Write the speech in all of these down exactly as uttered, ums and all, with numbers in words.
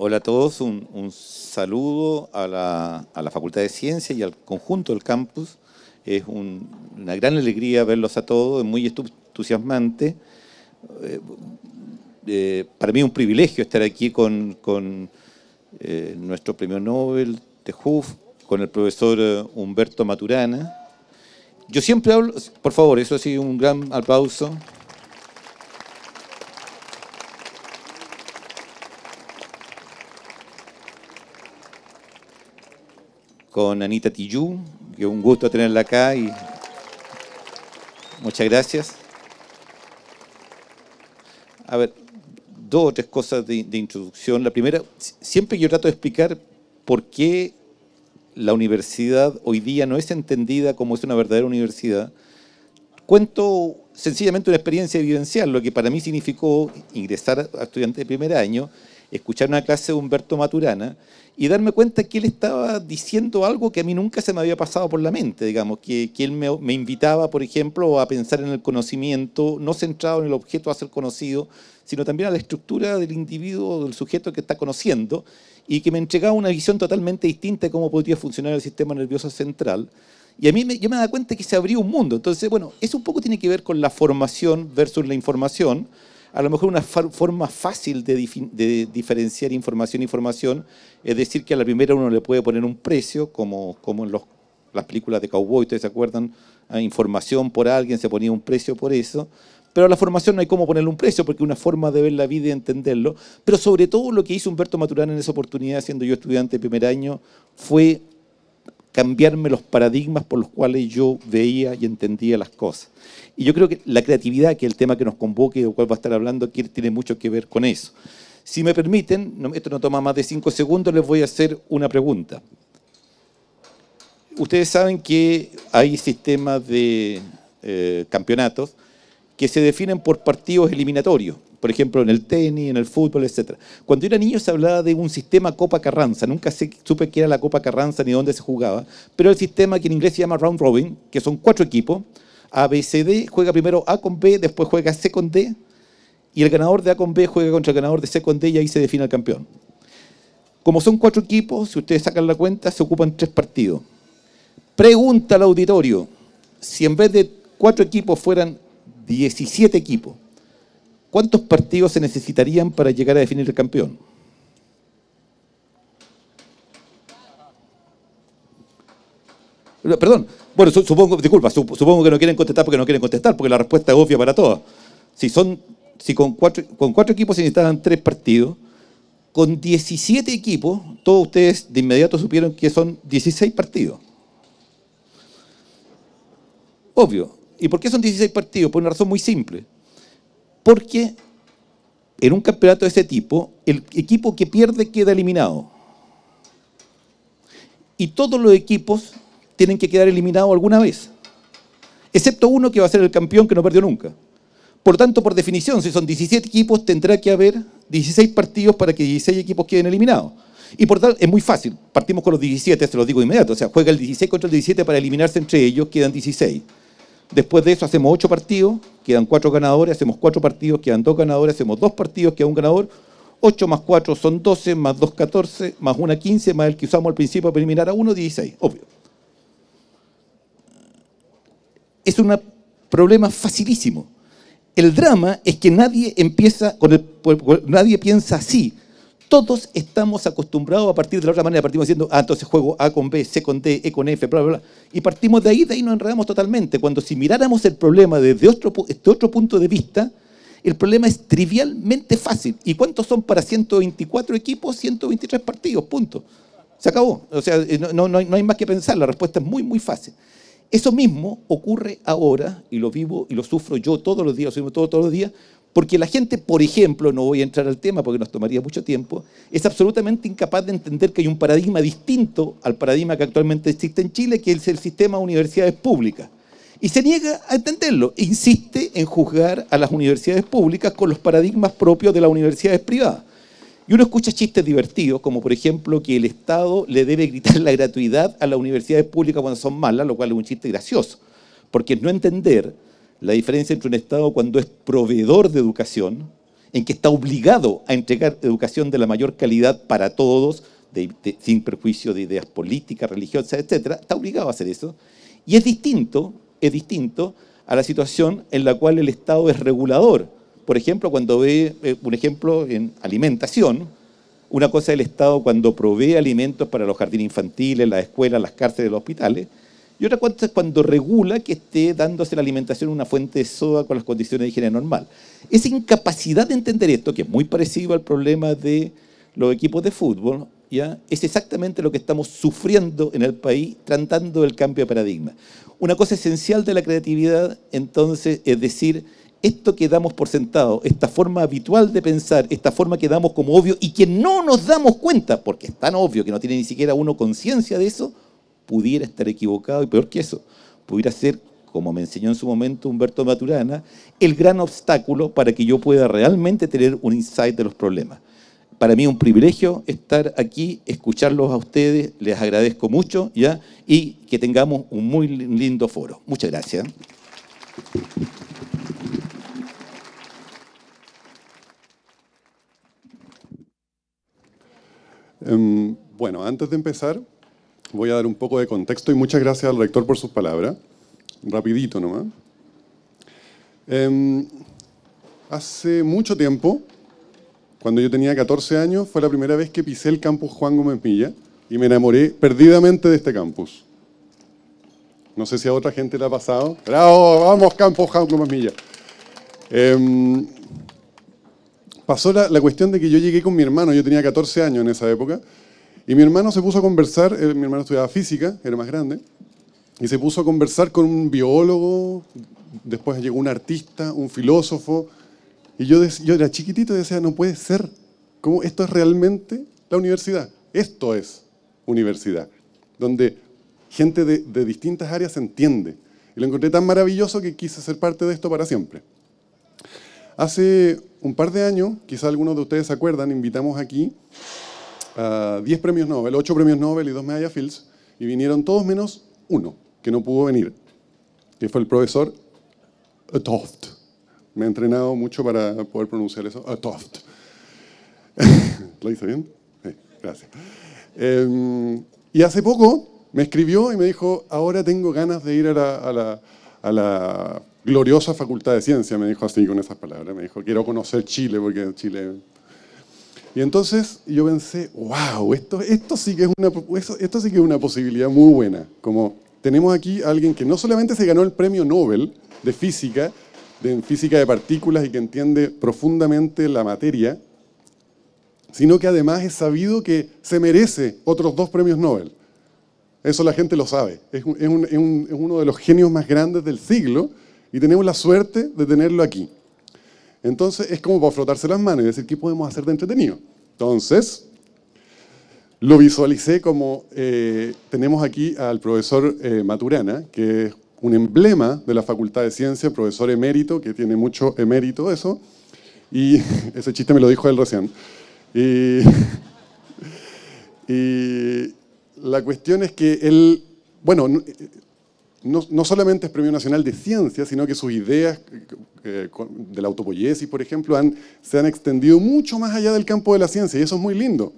Hola a todos, un, un saludo a la, a la Facultad de Ciencias y al conjunto del campus. Es un, una gran alegría verlos a todos, es muy entusiasmante. Eh, eh, para mí es un privilegio estar aquí con, con eh, nuestro premio Nobel de Hooft, con el profesor Humberto Maturana. Yo siempre hablo, por favor, eso sí, un gran aplauso. Con Ana Tijoux, que es un gusto tenerla acá y muchas gracias. A ver, dos o tres cosas de, de introducción. La primera, siempre yo trato de explicar por qué la universidad hoy día no es entendida como es una verdadera universidad. Cuento sencillamente una experiencia vivencial, lo que para mí significó ingresar a estudiante de primer año, escuchar una clase de Humberto Maturana y darme cuenta que él estaba diciendo algo que a mí nunca se me había pasado por la mente, digamos, que, que él me, me invitaba, por ejemplo, a pensar en el conocimiento, no centrado en el objeto a ser conocido, sino también a la estructura del individuo, del sujeto que está conociendo, y que me entregaba una visión totalmente distinta de cómo podría funcionar el sistema nervioso central. Y a mí me, yo me daba cuenta que se abría un mundo. Entonces, bueno, eso un poco tiene que ver con la formación versus la información. A lo mejor una forma fácil de, de diferenciar información y formación es decir que a la primera uno le puede poner un precio, como, como en los, las películas de cowboy, ¿ustedes se acuerdan? A información por alguien se ponía un precio por eso, pero a la formación no hay cómo ponerle un precio porque es una forma de ver la vida y entenderlo. Pero sobre todo lo que hizo Humberto Maturana en esa oportunidad, siendo yo estudiante de primer año, fue cambiarme los paradigmas por los cuales yo veía y entendía las cosas. Y yo creo que la creatividad, que es el tema que nos convoque y del cual va a estar hablando aquí, tiene mucho que ver con eso. Si me permiten, esto no toma más de cinco segundos, les voy a hacer una pregunta. Ustedes saben que hay sistemas de eh, campeonatos que se definen por partidos eliminatorios, por ejemplo, en el tenis, en el fútbol, etcétera. Cuando yo era niño se hablaba de un sistema Copa Carranza, nunca supe qué era la Copa Carranza ni dónde se jugaba, pero el sistema que en inglés se llama Round Robin, que son cuatro equipos, A, B, C, D, juega primero A con B, después juega C con D, y el ganador de A con B juega contra el ganador de C con D, y ahí se define el campeón. Como son cuatro equipos, si ustedes sacan la cuenta, se ocupan tres partidos. Pregunta al auditorio, si en vez de cuatro equipos fueran diecisiete equipos, ¿cuántos partidos se necesitarían para llegar a definir el campeón? Perdón, bueno, supongo, disculpa, supongo que no quieren contestar porque no quieren contestar, porque la respuesta es obvia para todos. Si, son, si con, cuatro, con cuatro equipos se necesitaban tres partidos, con diecisiete equipos, todos ustedes de inmediato supieron que son dieciséis partidos. Obvio. ¿Y por qué son dieciséis partidos? Por una razón muy simple. Porque en un campeonato de ese tipo, el equipo que pierde queda eliminado. Y todos los equipos tienen que quedar eliminados alguna vez. Excepto uno que va a ser el campeón que no perdió nunca. Por tanto, por definición, si son diecisiete equipos, tendrá que haber dieciséis partidos para que dieciséis equipos queden eliminados. Y por tanto, es muy fácil. Partimos con los diecisiete, se los digo inmediato. O sea, juega el dieciséis contra el diecisiete para eliminarse entre ellos, quedan dieciséis. Después de eso hacemos ocho partidos, quedan cuatro ganadores, hacemos cuatro partidos, quedan dos ganadores, hacemos dos partidos, queda un ganador. ocho más cuatro son doce, más dos, catorce, más uno, quince, más el que usamos al principio para eliminar a uno, dieciséis. Obvio. Es un problema facilísimo. El drama es que nadie, empieza con el, nadie piensa así. Todos estamos acostumbrados a partir de la otra manera. Partimos diciendo, ah, entonces juego A con B, C con D, E con F, bla, bla, bla. Y partimos de ahí, de ahí nos enredamos totalmente. Cuando si miráramos el problema desde otro, desde otro punto de vista, el problema es trivialmente fácil. ¿Y cuántos son para ciento veinticuatro equipos? ciento veintitrés partidos, punto. Se acabó. O sea, no, no, no hay más que pensar. La respuesta es muy, muy fácil. Eso mismo ocurre ahora, y lo vivo y lo sufro yo todos los días, lo sufro todos, todos los días, porque la gente, por ejemplo, no voy a entrar al tema porque nos tomaría mucho tiempo, es absolutamente incapaz de entender que hay un paradigma distinto al paradigma que actualmente existe en Chile, que es el sistema de universidades públicas. Y se niega a entenderlo, insiste en juzgar a las universidades públicas con los paradigmas propios de las universidades privadas. Y uno escucha chistes divertidos, como por ejemplo que el Estado le debe gritar la gratuidad a las universidades públicas cuando son malas, lo cual es un chiste gracioso, porque no entender la diferencia entre un Estado cuando es proveedor de educación en que está obligado a entregar educación de la mayor calidad para todos, de, de, sin perjuicio de ideas políticas, religiosas, etcétera, está obligado a hacer eso. Y es distinto, es distinto a la situación en la cual el Estado es regulador. Por ejemplo, cuando ve, eh, un ejemplo en alimentación, una cosa es el Estado cuando provee alimentos para los jardines infantiles, las escuelas, las cárceles, los hospitales, y otra cosa es cuando regula que esté dándose la alimentación en una fuente de soda con las condiciones de higiene normal. Esa incapacidad de entender esto, que es muy parecido al problema de los equipos de fútbol, ¿ya?, es exactamente lo que estamos sufriendo en el país, tratando el cambio de paradigma. Una cosa esencial de la creatividad, entonces, es decir, esto que damos por sentado, esta forma habitual de pensar, esta forma que damos como obvio y que no nos damos cuenta, porque es tan obvio que no tiene ni siquiera uno conciencia de eso, pudiera estar equivocado y peor que eso, pudiera ser, como me enseñó en su momento Humberto Maturana, el gran obstáculo para que yo pueda realmente tener un insight de los problemas. Para mí es un privilegio estar aquí, escucharlos a ustedes, les agradezco mucho, ¿ya?, y que tengamos un muy lindo foro. Muchas gracias. Um, bueno, antes de empezar, voy a dar un poco de contexto y muchas gracias al rector por sus palabras. Rapidito nomás. Eh, hace mucho tiempo, cuando yo tenía catorce años, fue la primera vez que pisé el campus Juan Gómez Millas y me enamoré perdidamente de este campus. No sé si a otra gente le ha pasado. ¡Bravo! ¡Vamos, campus Juan Gómez Millas! Eh, pasó la, la cuestión de que yo llegué con mi hermano, yo tenía catorce años en esa época. Y mi hermano se puso a conversar, mi hermano estudiaba física, era más grande, y se puso a conversar con un biólogo, después llegó un artista, un filósofo, y yo, decía, yo era chiquitito y decía, no puede ser, ¿cómo esto es realmente la universidad? Esto es universidad, donde gente de, de distintas áreas se entiende. Y lo encontré tan maravilloso que quise ser parte de esto para siempre. Hace un par de años, quizá algunos de ustedes se acuerdan, invitamos aquí a diez premios Nobel, ocho premios Nobel y dos medallas Fields, y vinieron todos menos uno, que no pudo venir, que fue el profesor Gerard 't Hooft. Me he entrenado mucho para poder pronunciar eso, Gerard 't Hooft. ¿Lo hice bien? Sí, gracias. Eh, y hace poco me escribió y me dijo, ahora tengo ganas de ir a la, a la, a la gloriosa Facultad de Ciencias, me dijo así con esas palabras, me dijo, quiero conocer Chile, porque Chile... Y entonces yo pensé, wow, esto, esto, sí que es una, esto, esto sí que es una posibilidad muy buena. Como tenemos aquí a alguien que no solamente se ganó el premio Nobel de física, de, en física de partículas y que entiende profundamente la materia, sino que además es sabido que se merece otros dos premios Nobel. Eso la gente lo sabe. Es, un, es, un, es, un, es uno de los genios más grandes del siglo y tenemos la suerte de tenerlo aquí. Entonces, es como para frotarse las manos y decir, ¿qué podemos hacer de entretenido? Entonces, lo visualicé como, eh, tenemos aquí al profesor eh, Maturana, que es un emblema de la Facultad de Ciencias, profesor emérito, que tiene mucho emérito eso, y ese chiste me lo dijo él recién. Y, y la cuestión es que él, bueno... No, no solamente es Premio Nacional de Ciencia, sino que sus ideas eh, de la autopoiesis, por ejemplo, han, se han extendido mucho más allá del campo de la ciencia, y eso es muy lindo.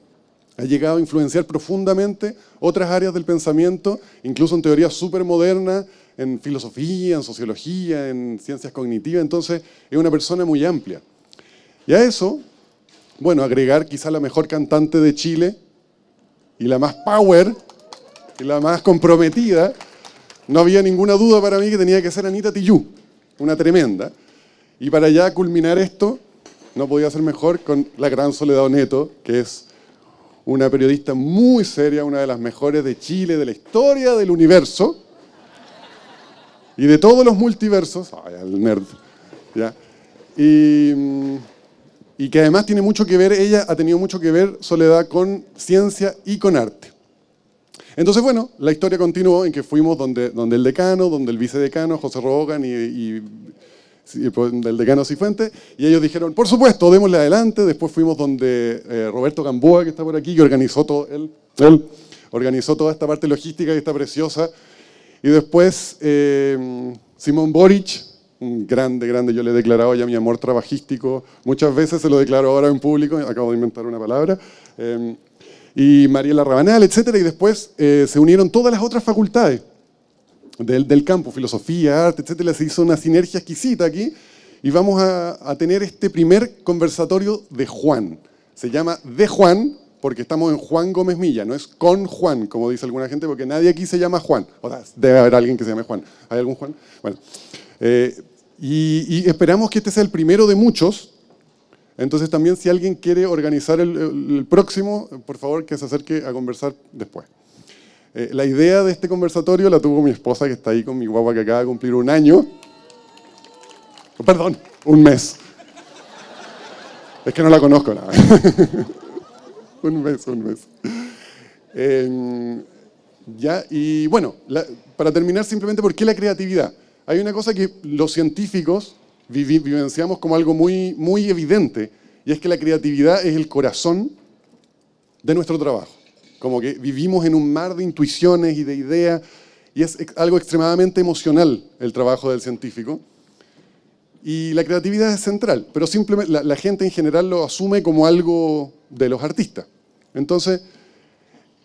Ha llegado a influenciar profundamente otras áreas del pensamiento, incluso en teoría supermoderna, en filosofía, en sociología, en ciencias cognitivas, entonces es una persona muy amplia. Y a eso, bueno, agregar quizá la mejor cantante de Chile, y la más power, y la más comprometida. No había ninguna duda para mí que tenía que ser Ana Tijoux, una tremenda. Y para ya culminar esto, no podía ser mejor con la gran Soledad Onetto, que es una periodista muy seria, una de las mejores de Chile, de la historia del universo y de todos los multiversos. Ay, el nerd. ¿Ya? Y, y que además tiene mucho que ver, ella ha tenido mucho que ver, Soledad, con ciencia y con arte. Entonces, bueno, la historia continuó en que fuimos donde, donde el decano, donde el vicedecano, José Rogan y, y, y el decano Cifuentes, y ellos dijeron, por supuesto, démosle adelante. Después fuimos donde eh, Roberto Gamboa, que está por aquí, que organizó, todo él, él, organizó toda esta parte logística que está preciosa. Y después eh, Simón Boric, grande, grande. Yo le he declarado ya mi amor trabajístico. Muchas veces se lo declaro ahora en público, acabo de inventar una palabra. Eh, y Mariela Rabanal, etcétera. Y después eh, se unieron todas las otras facultades del, del campo, filosofía, arte, etcétera. Se hizo una sinergia exquisita aquí. Y vamos a, a tener este primer conversatorio de Juan. Se llama De Juan, porque estamos en Juan Gómez Millas, no es con Juan, como dice alguna gente, porque nadie aquí se llama Juan. O sea, debe haber alguien que se llame Juan. ¿Hay algún Juan? Bueno. Eh, y, y esperamos que este sea el primero de muchos. Entonces también, si alguien quiere organizar el, el próximo, por favor, que se acerque a conversar después. Eh, la idea de este conversatorio la tuvo mi esposa, que está ahí con mi guagua, que acaba de cumplir un año. Perdón, un mes. Es que no la conozco nada. Un mes, un mes. Eh, ya, y bueno, la, para terminar simplemente, ¿por qué la creatividad? Hay una cosa que los científicos vivi, vivenciamos como algo muy, muy evidente, y es que la creatividad es el corazón de nuestro trabajo. Como que vivimos en un mar de intuiciones y de ideas, y es algo extremadamente emocional el trabajo del científico. Y la creatividad es central, pero simplemente la, la gente en general lo asume como algo de los artistas. Entonces,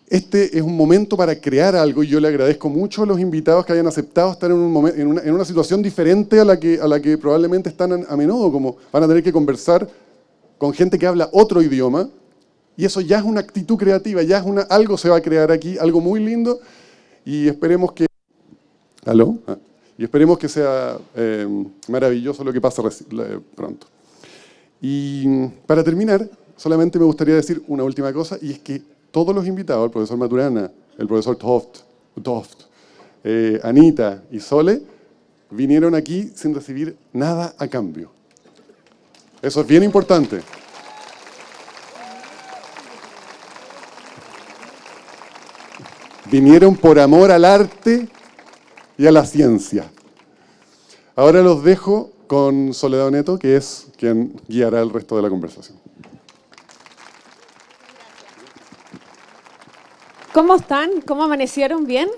este es un momento para crear algo, y yo le agradezco mucho a los invitados que hayan aceptado estar en, un momento, en, una, en una situación diferente a la, que, a la que probablemente están a menudo, como van a tener que conversar con gente que habla otro idioma, y eso ya es una actitud creativa, ya es una, algo se va a crear aquí, algo muy lindo, y esperemos que... ¿Aló? Ah. Y esperemos que sea eh, maravilloso lo que pasa pronto. Y para terminar, solamente me gustaría decir una última cosa, y es que todos los invitados, el profesor Maturana, el profesor Hooft, Hooft, eh, Anita y Sole, vinieron aquí sin recibir nada a cambio. Eso es bien importante. Vinieron por amor al arte y a la ciencia. Ahora los dejo con Soledad Onetto, que es quien guiará el resto de la conversación. ¿Cómo están? ¿Cómo amanecieron? ¿Bien?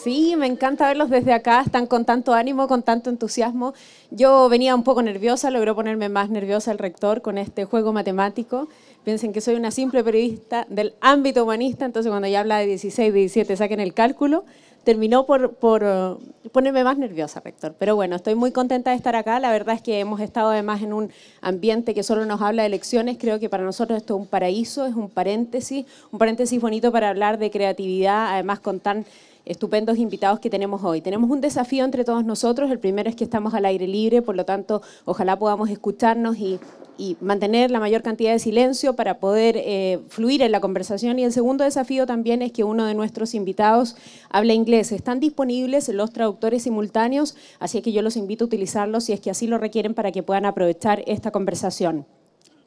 Sí, me encanta verlos desde acá, están con tanto ánimo, con tanto entusiasmo. Yo venía un poco nerviosa, logró ponerme más nerviosa el rector con este juego matemático. Piensen que soy una simple periodista del ámbito humanista, entonces cuando ya habla de dieciséis, diecisiete, saquen el cálculo. Terminó por, por uh, ponerme más nerviosa, rector. Pero bueno, estoy muy contenta de estar acá. La verdad es que hemos estado además en un ambiente que solo nos habla de elecciones. Creo que para nosotros esto es un paraíso, es un paréntesis, un paréntesis bonito para hablar de creatividad, además con tan estupendos invitados que tenemos hoy. Tenemos un desafío entre todos nosotros. El primero es que estamos al aire libre, por lo tanto, ojalá podamos escucharnos y... y mantener la mayor cantidad de silencio para poder eh, fluir en la conversación. Y el segundo desafío también es que uno de nuestros invitados habla inglés. Están disponibles los traductores simultáneos, así es que yo los invito a utilizarlos si es que así lo requieren para que puedan aprovechar esta conversación.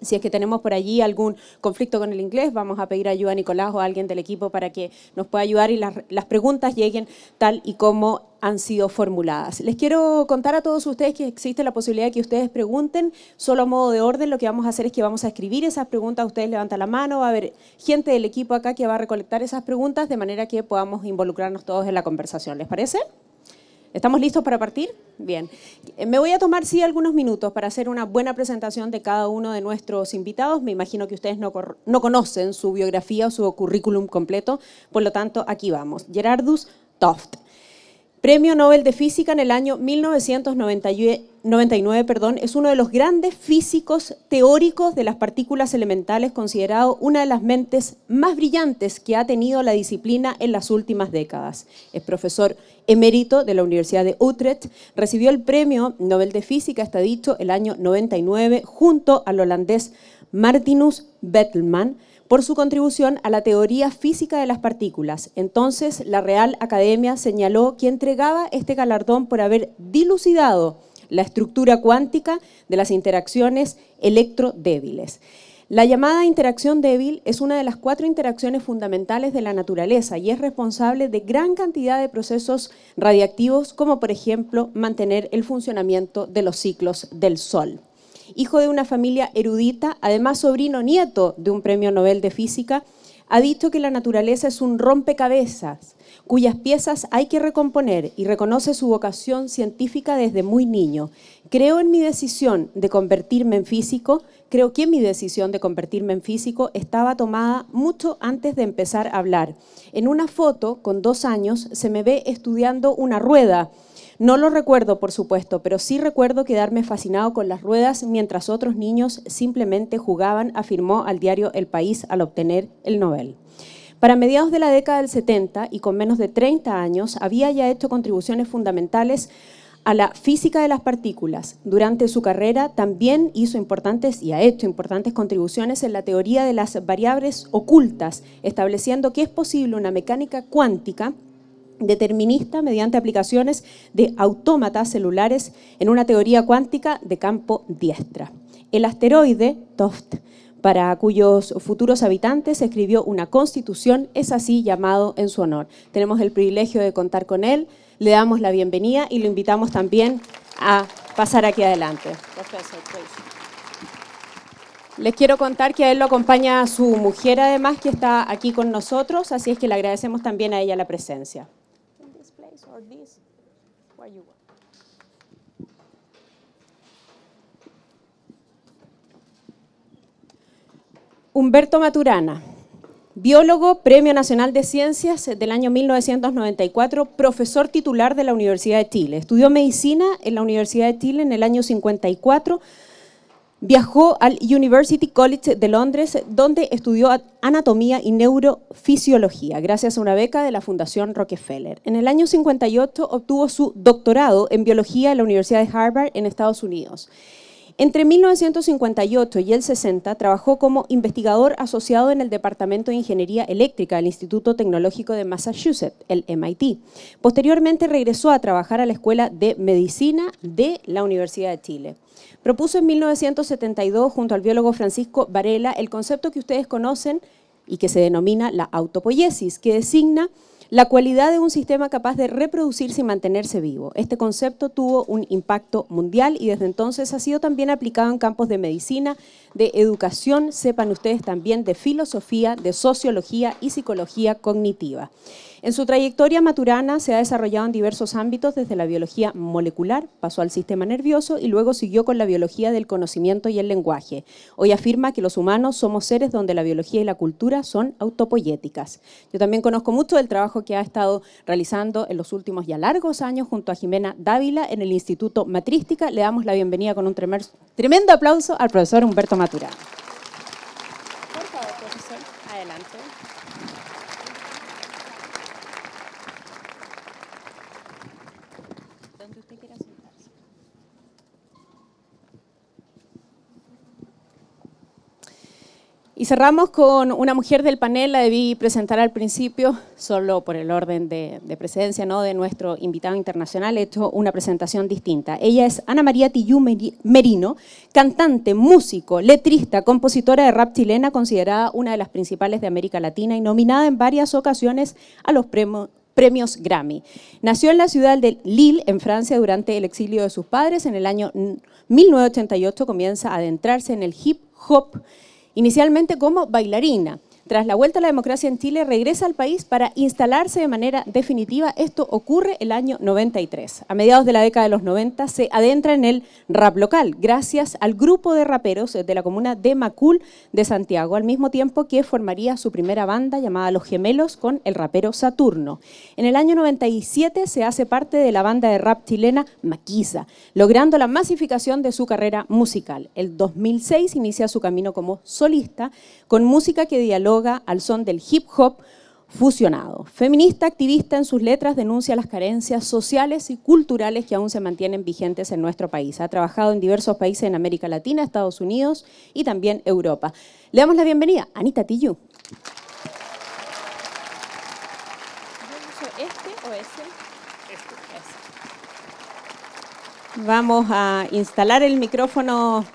Si es que tenemos por allí algún conflicto con el inglés, vamos a pedir ayuda a Nicolás o a alguien del equipo para que nos pueda ayudar y las, las preguntas lleguen tal y como han sido formuladas. Les quiero contar a todos ustedes que existe la posibilidad de que ustedes pregunten, solo a modo de orden. Lo que vamos a hacer es que vamos a escribir esas preguntas, ustedes levantan la mano, va a haber gente del equipo acá que va a recolectar esas preguntas de manera que podamos involucrarnos todos en la conversación. ¿Les parece? ¿Estamos listos para partir? Bien. Me voy a tomar, sí, algunos minutos para hacer una buena presentación de cada uno de nuestros invitados. Me imagino que ustedes no, no conocen su biografía o su currículum completo, por lo tanto, aquí vamos. Gerard 't Hooft, Premio Nobel de Física en el año mil novecientos noventa y nueve, perdón, es uno de los grandes físicos teóricos de las partículas elementales, considerado una de las mentes más brillantes que ha tenido la disciplina en las últimas décadas. Es profesor emérito de la Universidad de Utrecht, recibió el Premio Nobel de Física, está dicho, el año noventa y nueve, junto al holandés Martinus Veltman, por su contribución a la teoría física de las partículas. Entonces, la Real Academia señaló que entregaba este galardón por haber dilucidado la estructura cuántica de las interacciones electrodébiles. La llamada interacción débil es una de las cuatro interacciones fundamentales de la naturaleza y es responsable de gran cantidad de procesos radiactivos, como por ejemplo mantener el funcionamiento de los ciclos del Sol. Hijo de una familia erudita, además sobrino nieto de un premio Nobel de Física, ha dicho que la naturaleza es un rompecabezas cuyas piezas hay que recomponer y reconoce su vocación científica desde muy niño. Creo en mi decisión de convertirme en físico, creo que mi decisión de convertirme en físico estaba tomada mucho antes de empezar a hablar. En una foto, con dos años, se me ve estudiando una rueda. No lo recuerdo, por supuesto, pero sí recuerdo quedarme fascinado con las ruedas mientras otros niños simplemente jugaban, afirmó al diario El País al obtener el Nobel. Para mediados de la década del setenta y con menos de treinta años, había ya hecho contribuciones fundamentales a la física de las partículas. Durante su carrera también hizo importantes y ha hecho importantes contribuciones en la teoría de las variables ocultas, estableciendo que es posible una mecánica cuántica determinista mediante aplicaciones de autómatas celulares en una teoría cuántica de campo diestra. El asteroide Toft, para cuyos futuros habitantes escribió una constitución, es así llamado en su honor. Tenemos el privilegio de contar con él, le damos la bienvenida y lo invitamos también a pasar aquí adelante. Les quiero contar que a él lo acompaña su mujer, además, que está aquí con nosotros, así es que le agradecemos también a ella la presencia. Humberto Maturana, biólogo, Premio Nacional de Ciencias del año mil novecientos noventa y cuatro, profesor titular de la Universidad de Chile. Estudió medicina en la Universidad de Chile en el año cincuenta y cuatro, viajó al University College de Londres, donde estudió anatomía y neurofisiología, gracias a una beca de la Fundación Rockefeller. En el año cincuenta y ocho obtuvo su doctorado en biología en la Universidad de Harvard en Estados Unidos. Entre mil novecientos cincuenta y ocho y el sesenta trabajó como investigador asociado en el Departamento de Ingeniería Eléctrica del Instituto Tecnológico de Massachusetts, el M I T. Posteriormente regresó a trabajar a la Escuela de Medicina de la Universidad de Chile. Propuso en mil novecientos setenta y dos, junto al biólogo Francisco Varela, el concepto que ustedes conocen y que se denomina la autopoiesis, que designa la cualidad de un sistema capaz de reproducirse y mantenerse vivo. Este concepto tuvo un impacto mundial y desde entonces ha sido también aplicado en campos de medicina, de educación, sepan ustedes también, de filosofía, de sociología y psicología cognitiva. En su trayectoria, Maturana se ha desarrollado en diversos ámbitos, desde la biología molecular, pasó al sistema nervioso y luego siguió con la biología del conocimiento y el lenguaje. Hoy afirma que los humanos somos seres donde la biología y la cultura son autopoyéticas. Yo también conozco mucho del trabajo que ha estado realizando en los últimos ya largos años junto a Jimena Dávila en el Instituto Matrística. Le damos la bienvenida con un tremendo aplauso al profesor Humberto Maturana. Por favor, profesor, adelante. Donde usted quiera sentarse. Y cerramos con una mujer del panel, la debí presentar al principio, solo por el orden de, de presencia, ¿no?, de nuestro invitado internacional, he hecho una presentación distinta. Ella es Ana Tijoux Merino, cantante, músico, letrista, compositora de rap chilena, considerada una de las principales de América Latina y nominada en varias ocasiones a los premios. Premios Grammy. Nació en la ciudad de Lille, en Francia, durante el exilio de sus padres. En el año mil novecientos ochenta y ocho comienza a adentrarse en el hip hop, inicialmente como bailarina. Tras la vuelta a la democracia en Chile, regresa al país para instalarse de manera definitiva. Esto ocurre el año noventa y tres. A mediados de la década de los noventa se adentra en el rap local, gracias al grupo de raperos de la comuna de Macul de Santiago, al mismo tiempo que formaría su primera banda llamada Los Gemelos con el rapero Saturno. En el año noventa y siete se hace parte de la banda de rap chilena Maquisa, logrando la masificación de su carrera musical. El dos mil seis inicia su camino como solista, con música que dialoga al son del hip hop fusionado. Feminista, activista, en sus letras denuncia las carencias sociales y culturales que aún se mantienen vigentes en nuestro país. Ha trabajado en diversos países en América Latina, Estados Unidos y también Europa. Le damos la bienvenida a Ana Tijoux. ¿Este o ese? Este. Este. Vamos a instalar el micrófono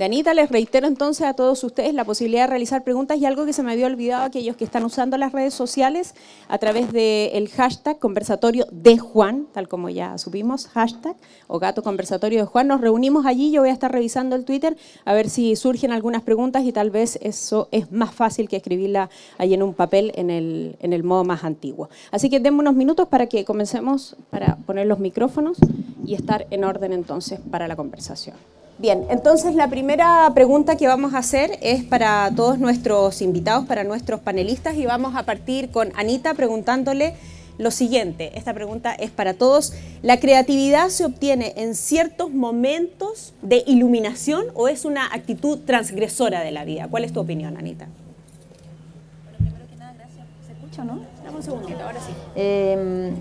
de Anita. Les reitero entonces a todos ustedes la posibilidad de realizar preguntas y algo que se me había olvidado a aquellos que están usando las redes sociales a través del hashtag conversatorio de Juan, tal como ya subimos, hashtag o gato conversatorio de Juan. Nos reunimos allí, yo voy a estar revisando el Twitter a ver si surgen algunas preguntas y tal vez eso es más fácil que escribirla ahí en un papel en el, en el modo más antiguo. Así que denme unos minutos para que comencemos, para poner los micrófonos y estar en orden entonces para la conversación. Bien, entonces la primera pregunta que vamos a hacer es para todos nuestros invitados, para nuestros panelistas, y vamos a partir con Anita preguntándole lo siguiente. Esta pregunta es para todos. ¿La creatividad se obtiene en ciertos momentos de iluminación o es una actitud transgresora de la vida? ¿Cuál es tu opinión, Anita? Bueno, primero que nada, gracias. ¿Se escucha o no? Dame un segundito, ahora sí. Eh,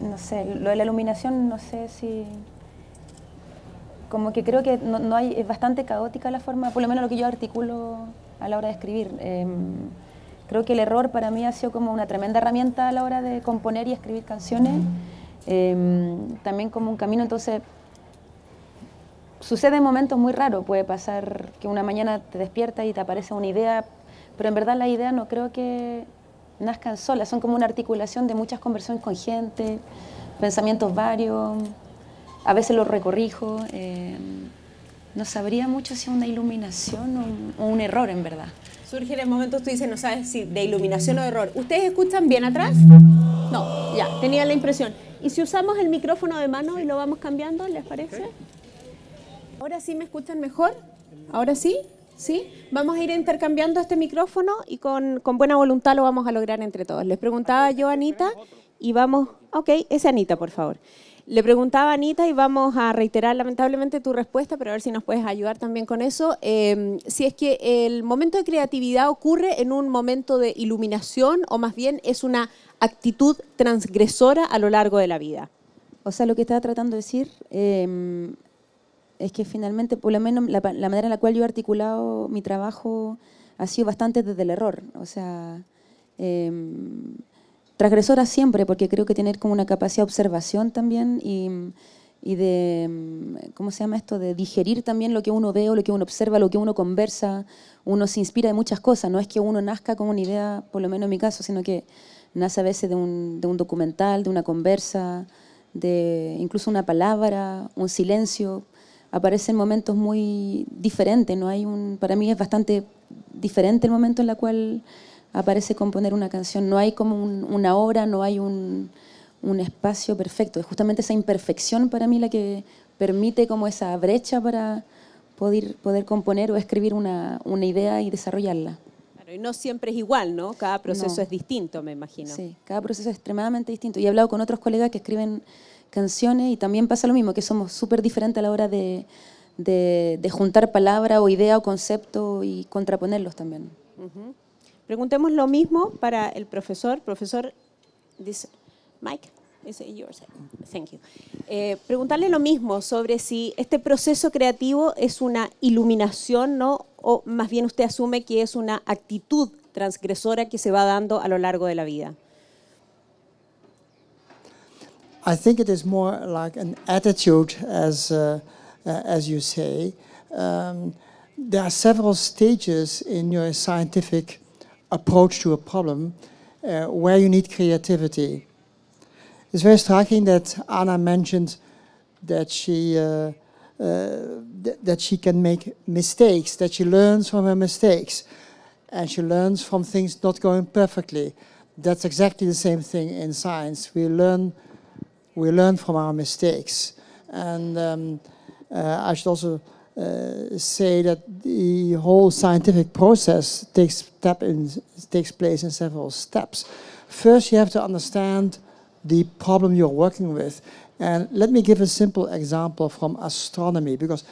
no sé, lo de la iluminación, no sé si... Como que creo que no, no hay, es bastante caótica la forma, por lo menos lo que yo articulo a la hora de escribir. Eh, creo que el error para mí ha sido como una tremenda herramienta a la hora de componer y escribir canciones. Eh, también como un camino, entonces, sucede en momentos muy raros. Puede pasar que una mañana te despiertas y te aparece una idea, pero en verdad la idea no creo que nazcan solas. Son como una articulación de muchas conversaciones con gente, pensamientos varios. A veces lo recorrijo, eh, no sabría mucho si es una iluminación o un, o un error, en verdad. Surgen en momentos, tú dices, no sabes si de iluminación o de error. ¿Ustedes escuchan bien atrás? No, ya, tenía la impresión. ¿Y si usamos el micrófono de mano y lo vamos cambiando, les parece? ¿Ahora sí me escuchan mejor? ¿Ahora sí? ¿Sí? Vamos a ir intercambiando este micrófono y con, con buena voluntad lo vamos a lograr entre todos. Les preguntaba yo, Anita, y vamos... Ok, es Anita, por favor. Le preguntaba a Anita, y vamos a reiterar lamentablemente tu respuesta, pero a ver si nos puedes ayudar también con eso. Eh, si es que el momento de creatividad ocurre en un momento de iluminación o más bien es una actitud transgresora a lo largo de la vida. O sea, lo que estaba tratando de decir eh, es que finalmente, por lo menos la, la manera en la cual yo he articulado mi trabajo ha sido bastante desde el error. O sea... Eh, transgresora siempre, porque creo que tener como una capacidad de observación también y, y de, ¿cómo se llama esto? De digerir también lo que uno ve, o lo que uno observa, lo que uno conversa. Uno se inspira de muchas cosas. No es que uno nazca con una idea, por lo menos en mi caso, sino que nace a veces de un, de un documental, de una conversa, de incluso una palabra, un silencio. Aparecen momentos muy diferentes. ¿No? Hay un, para mí es bastante diferente el momento en el cual... aparece componer una canción. No hay como un, una obra, no hay un, un espacio perfecto. Es justamente esa imperfección para mí la que permite como esa brecha para poder, poder componer o escribir una, una idea y desarrollarla. Claro, y no siempre es igual, ¿no? Cada proceso no. es distinto, me imagino. Sí, cada proceso es extremadamente distinto. Y he hablado con otros colegas que escriben canciones y también pasa lo mismo, que somos súper diferentes a la hora de, de, de juntar palabra o idea o concepto y contraponerlos también. Uh-huh. Preguntemos lo mismo para el profesor. Profesor, this, Mike, is it yours? Thank you. Eh, preguntarle lo mismo sobre si este proceso creativo es una iluminación, ¿no? O más bien usted asume que es una actitud transgresora que se va dando a lo largo de la vida. I think it is more like an attitude, as uh, as you say. Um, there are several stages in your scientific approach to a problem uh, where you need creativity. It's very striking that Anna mentioned that she uh, uh, th that she can make mistakes, that she learns from her mistakes, and she learns from things not going perfectly. That's exactly the same thing in science. We learn, we learn from our mistakes. And um, uh, I should also Uh, say that the whole scientific process takes, step in, takes place in several steps. First, you have to understand the problem you're working with. And let me give a simple example from astronomy, because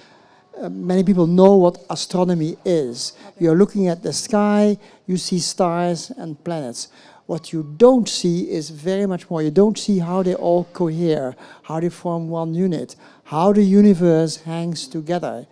uh, many people know what astronomy is. Okay. You're looking at the sky, you see stars and planets. What you don't see is very much more. You don't see how they all cohere, how they form one unit, how the universe hangs together.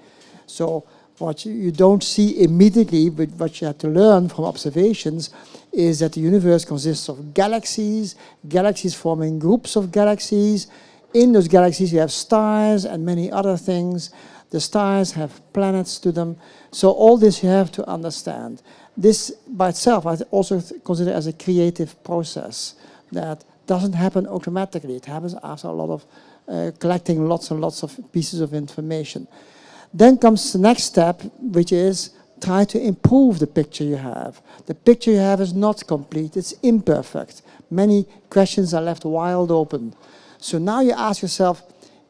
So what you don't see immediately, but what you have to learn from observations, is that the universe consists of galaxies, galaxies forming groups of galaxies. In those galaxies you have stars and many other things. The stars have planets to them. So all this you have to understand. This by itself I also consider as a creative process that doesn't happen automatically. It happens after a lot of uh, collecting lots and lots of pieces of information. Then comes the next step, which is try to improve the picture you have. The picture you have is not complete, it's imperfect. Many questions are left wide open. So now you ask yourself,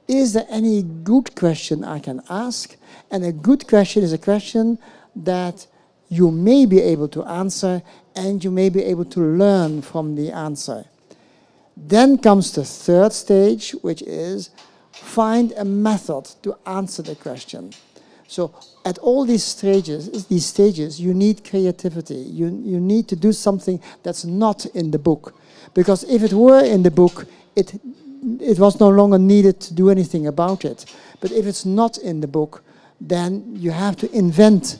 is there any good question I can ask? And a good question is a question that you may be able to answer and you may be able to learn from the answer. Then comes the third stage, which is find a method to answer the question. So at all these stages, these stages, you need creativity. You, you need to do something that's not in the book. Because if it were in the book, it, it was no longer needed to do anything about it. But if it's not in the book, then you have to invent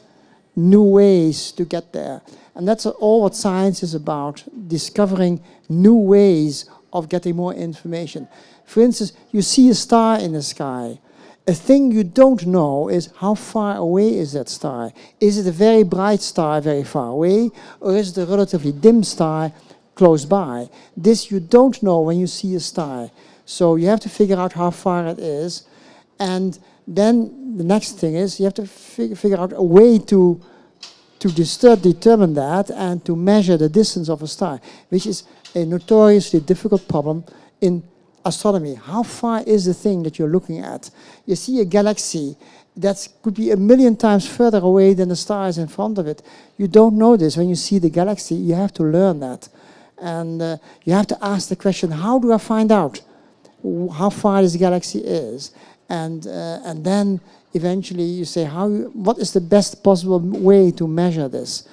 new ways to get there. And that's all what science is about, discovering new ways of getting more information. For instance, you see a star in the sky. A thing you don't know is how far away is that star? Is it a very bright star very far away, or is it a relatively dim star close by? This you don't know when you see a star. So you have to figure out how far it is. And then the next thing is you have to fig- figure out a way to to disturb, determine that and to measure the distance of a star, which is a notoriously difficult problem in astronomy. How far is the thing that you're looking at? You see a galaxy that could be a million times further away than the stars in front of it. You don't know this when you see the galaxy. You have to learn that. And uh, you have to ask the question, how do I find out how far this galaxy is? And, uh, and then eventually you say, how, what is the best possible way to measure this?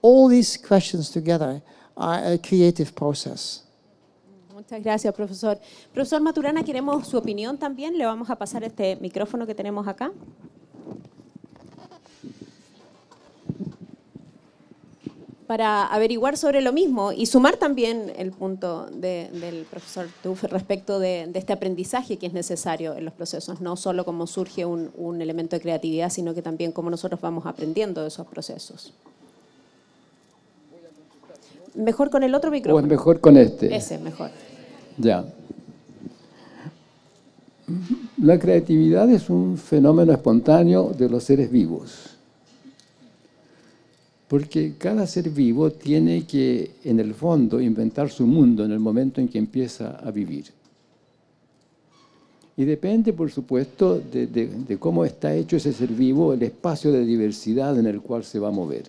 All these questions together are a creative process. Muchas gracias, profesor. Profesor Maturana, queremos su opinión también. Le vamos a pasar este micrófono que tenemos acá. Para averiguar sobre lo mismo y sumar también el punto de, del profesor Tuff respecto de, de este aprendizaje que es necesario en los procesos, no solo cómo surge un, un elemento de creatividad, sino que también cómo nosotros vamos aprendiendo de esos procesos. ¿Mejor con el otro micrófono? O mejor con este. Ese, mejor. Ya. La creatividad es un fenómeno espontáneo de los seres vivos. Porque cada ser vivo tiene que, en el fondo, inventar su mundo en el momento en que empieza a vivir. Y depende, por supuesto, de, de, de cómo está hecho ese ser vivo, el espacio de diversidad en el cual se va a mover.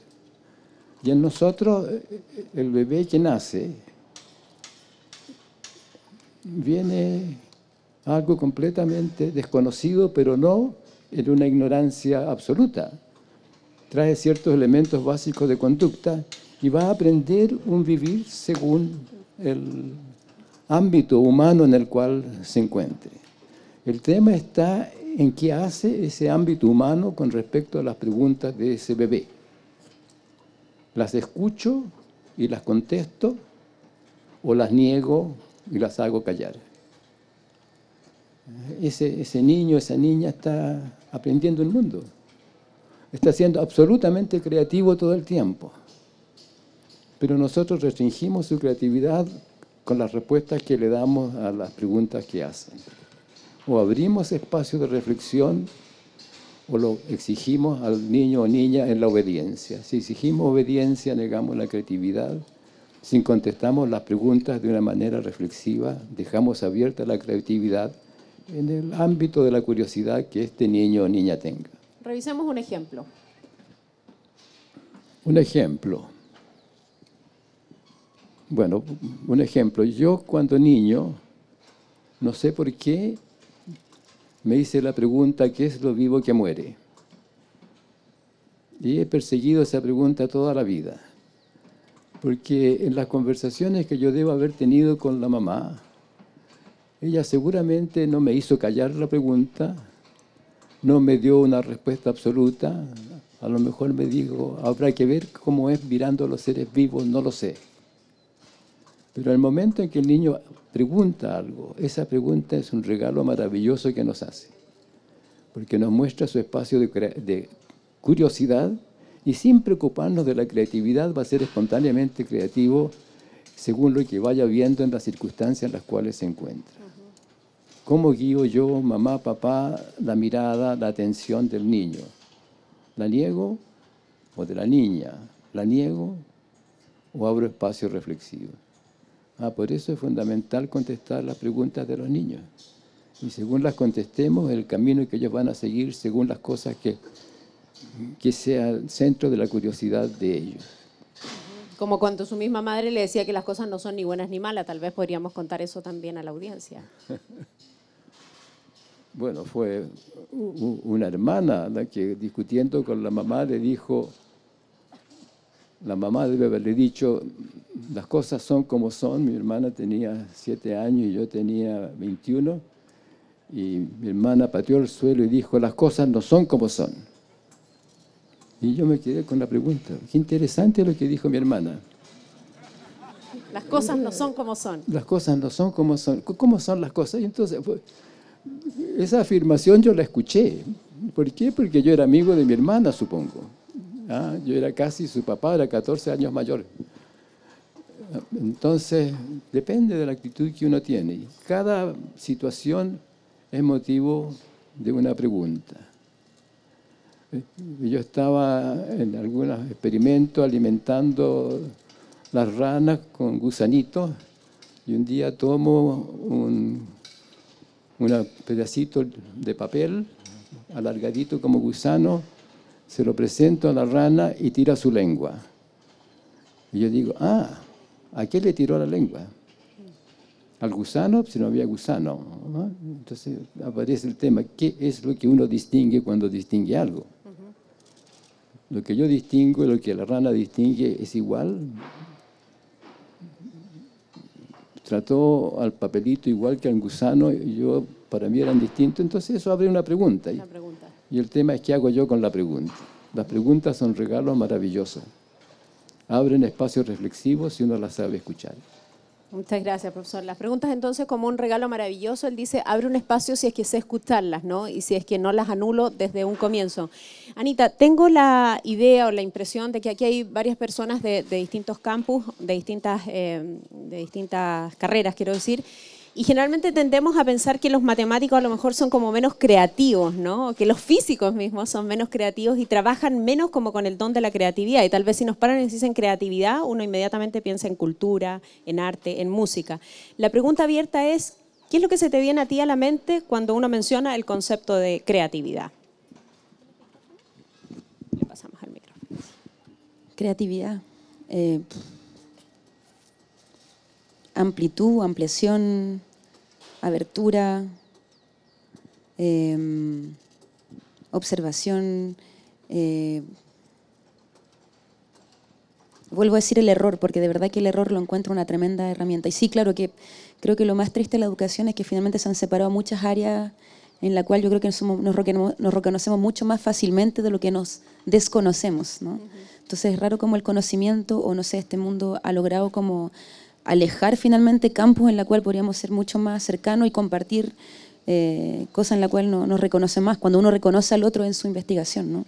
Y en nosotros, el bebé que nace, viene algo completamente desconocido, pero no en una ignorancia absoluta. Trae ciertos elementos básicos de conducta y va a aprender un vivir según el ámbito humano en el cual se encuentre. El tema está en qué hace ese ámbito humano con respecto a las preguntas de ese bebé. ¿Las escucho y las contesto o las niego y las hago callar? Ese, ese niño, esa niña está aprendiendo el mundo. Está siendo absolutamente creativo todo el tiempo. Pero nosotros restringimos su creatividad con las respuestas que le damos a las preguntas que hacen. O abrimos espacios de reflexión o lo exigimos al niño o niña en la obediencia. Si exigimos obediencia, negamos la creatividad. Si contestamos las preguntas de una manera reflexiva, dejamos abierta la creatividad en el ámbito de la curiosidad que este niño o niña tenga. Revisemos un ejemplo. Un ejemplo. Bueno, un ejemplo. Yo cuando niño, no sé por qué, me hice la pregunta, ¿qué es lo vivo que muere? Y he perseguido esa pregunta toda la vida. Porque en las conversaciones que yo debo haber tenido con la mamá, ella seguramente no me hizo callar la pregunta, no me dio una respuesta absoluta, a lo mejor me dijo, habrá que ver cómo es mirando a los seres vivos, no lo sé. Pero el momento en que el niño pregunta algo, esa pregunta es un regalo maravilloso que nos hace. porque nos muestra su espacio de, de curiosidad, y sin preocuparnos de la creatividad va a ser espontáneamente creativo según lo que vaya viendo en las circunstancias en las cuales se encuentra. ¿Cómo guío yo, mamá, papá, la mirada, la atención del niño? ¿La niego o de la niña? ¿La niego o abro espacio reflexivo? Ah, por eso es fundamental contestar las preguntas de los niños. Y según las contestemos, el camino que ellos van a seguir según las cosas que, que sea el centro de la curiosidad de ellos. Como cuando su misma madre le decía que las cosas no son ni buenas ni malas, tal vez podríamos contar eso también a la audiencia. Bueno, fue una hermana la que discutiendo con la mamá le dijo, la mamá debe haberle dicho, las cosas son como son, mi hermana tenía siete años y yo tenía veintiuno, y mi hermana pateó el suelo y dijo, las cosas no son como son. Y yo me quedé con la pregunta, qué interesante lo que dijo mi hermana. Las cosas no son como son. Las cosas no son como son. ¿Cómo son las cosas? Y entonces, pues, esa afirmación yo la escuché. ¿Por qué? Porque yo era amigo de mi hermana, supongo. Ah, yo era casi su papá, era catorce años mayor. Entonces, depende de la actitud que uno tiene. Cada situación es motivo de una pregunta. Yo estaba en algunos experimentos alimentando las ranas con gusanitos y un día tomo un, un pedacito de papel alargadito como gusano, se lo presento a la rana y tira su lengua. Y yo digo, ah, ¿a qué le tiró la lengua? Al gusano, si no había gusano, ¿no? Entonces aparece el tema, ¿qué es lo que uno distingue cuando distingue algo? Lo que yo distingo, lo que la rana distingue, ¿es igual? Trató al papelito igual que al gusano, y yo, para mí eran distintos, entonces eso abre una pregunta. Una pregunta. Y el tema es, ¿qué hago yo con la pregunta? Las preguntas son regalos maravillosos. Abren espacios reflexivos si uno las sabe escuchar. Muchas gracias, profesor. Las preguntas, entonces, como un regalo maravilloso, él dice, abre un espacio si es que sé escucharlas, ¿no? Y si es que no las anulo desde un comienzo. Anita, tengo la idea o la impresión de que aquí hay varias personas de, de distintos campus, de distintas, eh, de distintas carreras, quiero decir, y generalmente tendemos a pensar que los matemáticos a lo mejor son como menos creativos, ¿no? Que los físicos mismos son menos creativos y trabajan menos como con el don de la creatividad. Y tal vez si nos paran y nos dicen creatividad, uno inmediatamente piensa en cultura, en arte, en música. La pregunta abierta es, ¿qué es lo que se te viene a ti a la mente cuando uno menciona el concepto de creatividad? Le pasamos al micrófono. Creatividad. Eh... Amplitud, ampliación, abertura, eh, observación. Eh. Vuelvo a decir el error, porque de verdad que el error lo encuentro una tremenda herramienta. Y sí, claro que creo que lo más triste de la educación es que finalmente se han separado muchas áreas en la cual yo creo que somos, nos, reconocemos, nos reconocemos mucho más fácilmente de lo que nos desconocemos, ¿no? Uh-huh. Entonces es raro como el conocimiento, o no sé, este mundo ha logrado como alejar finalmente campos en la cual podríamos ser mucho más cercanos y compartir eh, cosas en la cual no nos reconoce más, cuando uno reconoce al otro en su investigación, ¿no?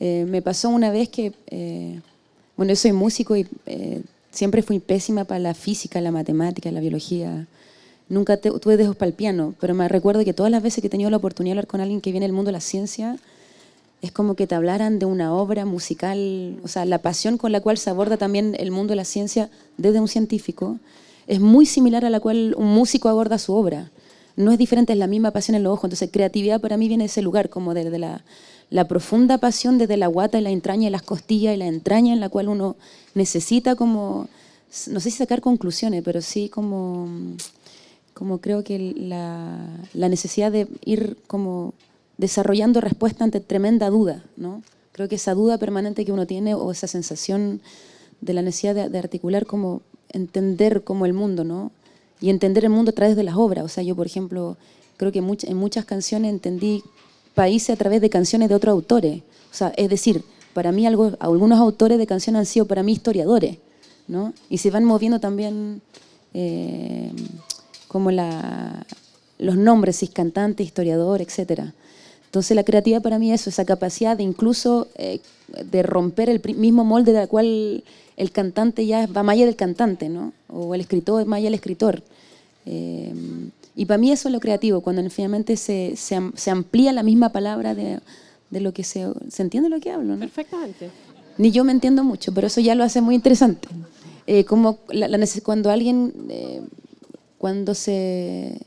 Eh, me pasó una vez que, eh, bueno, yo soy músico y eh, siempre fui pésima para la física, la matemática, la biología. Nunca te, tuve dedos para el piano, pero me recuerdo que todas las veces que he tenido la oportunidad de hablar con alguien que viene del mundo de la ciencia, es como que te hablaran de una obra musical, o sea, la pasión con la cual se aborda también el mundo de la ciencia desde un científico es muy similar a la cual un músico aborda su obra. No es diferente, es la misma pasión en los ojos. Entonces, creatividad para mí viene de ese lugar, como desde de la, la profunda pasión, desde la guata y la entraña y las costillas y la entraña en la cual uno necesita como, no sé si sacar conclusiones, pero sí como, como creo que la, la necesidad de ir como desarrollando respuesta ante tremenda duda, ¿no? Creo que esa duda permanente que uno tiene o esa sensación de la necesidad de, de articular como entender como el mundo, ¿no? Y entender el mundo a través de las obras. O sea, yo, por ejemplo, creo que much, en muchas canciones entendí países a través de canciones de otros autores. O sea, es decir, para mí algo, algunos autores de canciones han sido para mí historiadores, ¿no? Y se van moviendo también eh, como la, los nombres, si es cantante, historiador, etcétera. Entonces la creatividad para mí es esa capacidad de incluso eh, de romper el mismo molde de la cual el cantante ya va más allá del cantante, ¿no? O el escritor es más allá del escritor. Eh, y para mí eso es lo creativo, cuando finalmente se, se, se amplía la misma palabra de, de lo que se, se entiende lo que hablo, ¿no? Perfectamente. Ni yo me entiendo mucho, pero eso ya lo hace muy interesante. Eh, como la, la cuando alguien, eh, cuando se...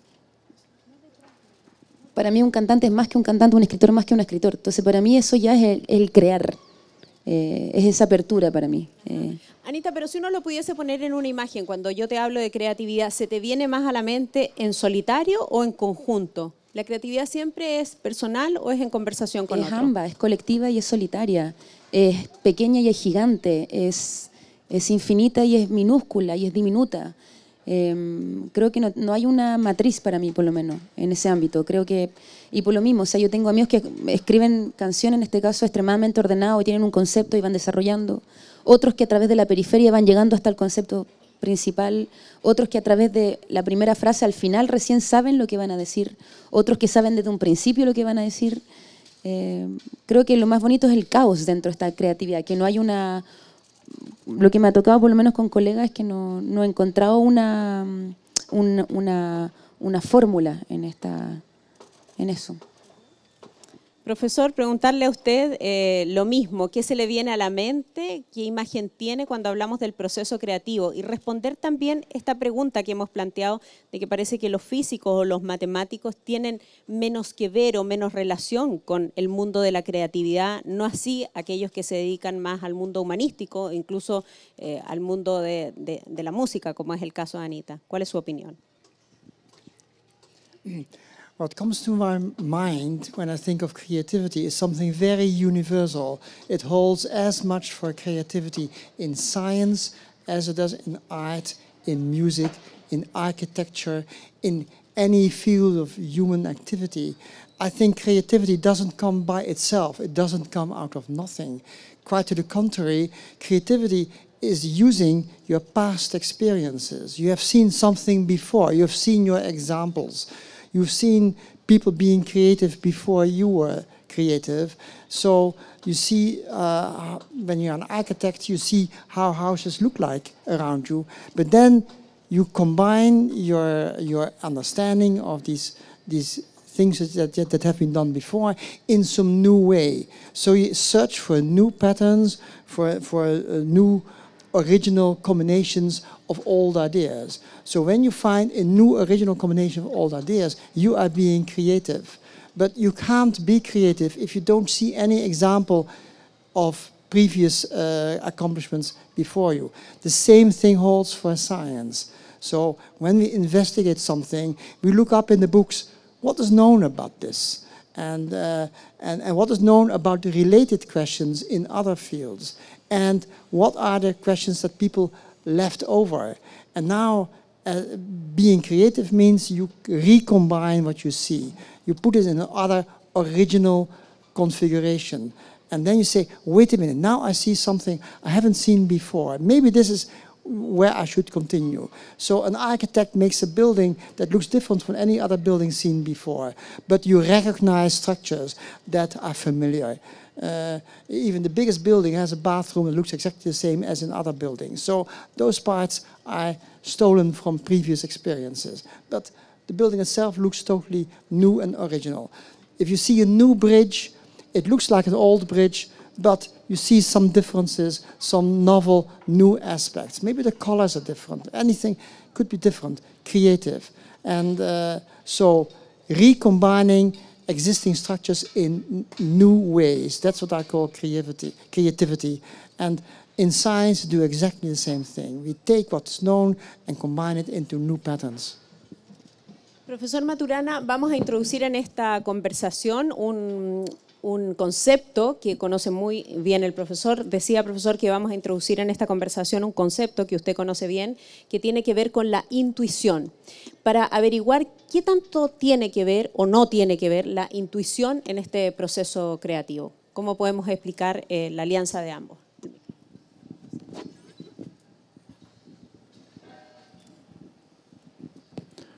Para mí un cantante es más que un cantante, un escritor es más que un escritor. Entonces para mí eso ya es el, el crear, eh, es esa apertura para mí. Eh. Anita, pero si uno lo pudiese poner en una imagen, cuando yo te hablo de creatividad, ¿se te viene más a la mente en solitario o en conjunto? ¿La creatividad siempre es personal o es en conversación con otro? Es ambas, es colectiva y es solitaria, es pequeña y es gigante, es, es infinita y es minúscula y es diminuta. Eh, creo que no, no hay una matriz para mí, por lo menos, en ese ámbito. Creo que, y por lo mismo, o sea, yo tengo amigos que escriben canciones, en este caso, extremadamente ordenadas, tienen un concepto y van desarrollando. Otros que a través de la periferia van llegando hasta el concepto principal, otros que a través de la primera frase al final recién saben lo que van a decir, otros que saben desde un principio lo que van a decir. Eh, creo que lo más bonito es el caos dentro de esta creatividad, que no hay una... Lo que me ha tocado por lo menos con colegas es que no, no he encontrado una, una, una, una fórmula en, esta, en eso. Profesor, preguntarle a usted eh, lo mismo, ¿qué se le viene a la mente? ¿Qué imagen tiene cuando hablamos del proceso creativo? Y responder también esta pregunta que hemos planteado de que parece que los físicos o los matemáticos tienen menos que ver o menos relación con el mundo de la creatividad, no así aquellos que se dedican más al mundo humanístico, incluso eh, al mundo de, de, de la música, como es el caso de Anita. ¿Cuál es su opinión? Mm. What comes to my mind when I think of creativity is something very universal. It holds as much for creativity in science as it does in art, in music, in architecture, in any field of human activity. I think creativity doesn't come by itself. It doesn't come out of nothing. Quite to the contrary, creativity is using your past experiences. You have seen something before. You have seen your examples. You've seen people being creative before you were creative. So you see, uh, when you're an architect, you see how houses look like around you. But then you combine your, your understanding of these, these things that, that, that have been done before in some new way. So you search for new patterns, for, for new original combinations of old ideas. So when you find a new original combination of old ideas, you are being creative. But you can't be creative if you don't see any example of previous uh, accomplishments before you. The same thing holds for science. So when we investigate something, we look up in the books, what is known about this? And, uh, and, and what is known about the related questions in other fields? And what are the questions that people left over? And now uh, being creative means you recombine what you see. You put it in another original configuration. And then you say, wait a minute, now I see something I haven't seen before. Maybe this is where I should continue. So an architect makes a building that looks different from any other building seen before. But you recognize structures that are familiar. Uh, even the biggest building has a bathroom that looks exactly the same as in other buildings. So those parts are stolen from previous experiences. But the building itself looks totally new and original. If you see a new bridge, it looks like an old bridge, but you see some differences, some novel new aspects. Maybe the colors are different. Anything could be different, creative. And uh, so recombining existing structures in new ways. That's what I call creativity. Creativity, and in science, do exactly the same thing. We take what's known and combine it into new patterns. Profesor Maturana, vamos a introducir en esta conversación un un concepto que conoce muy bien el profesor. Decía, profesor, que vamos a introducir en esta conversación un concepto que usted conoce bien, que tiene que ver con la intuición. Para averiguar qué tanto tiene que ver o no tiene que ver la intuición en este proceso creativo. ¿Cómo podemos explicar eh, la alianza de ambos?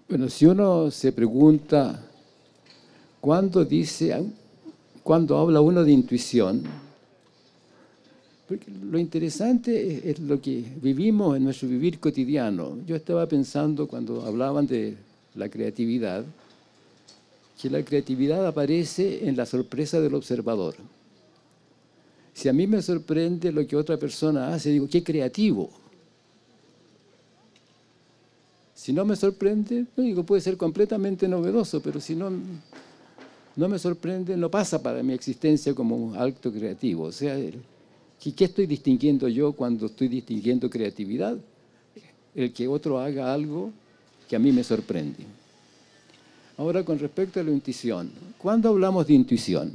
Bueno, si uno se pregunta, ¿cuándo dice cuando habla uno de intuición, porque lo interesante es lo que vivimos en nuestro vivir cotidiano. Yo estaba pensando cuando hablaban de la creatividad, que la creatividad aparece en la sorpresa del observador. Si a mí me sorprende lo que otra persona hace, digo, ¡qué creativo! Si no me sorprende, no digo, puede ser completamente novedoso, pero si no, no me sorprende, no pasa para mi existencia como un acto creativo. O sea, ¿qué estoy distinguiendo yo cuando estoy distinguiendo creatividad? El que otro haga algo que a mí me sorprende. Ahora, con respecto a la intuición, ¿cuándo hablamos de intuición?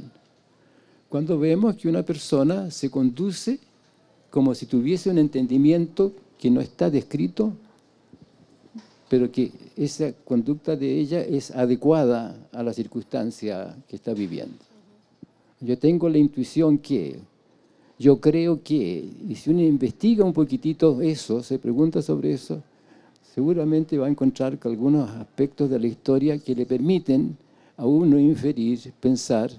Cuando vemos que una persona se conduce como si tuviese un entendimiento que no está descrito, pero que esa conducta de ella es adecuada a la circunstancia que está viviendo. Yo tengo la intuición que, yo creo que, y si uno investiga un poquitito eso, se pregunta sobre eso, seguramente va a encontrar que algunos aspectos de la historia que le permiten a uno inferir, pensar,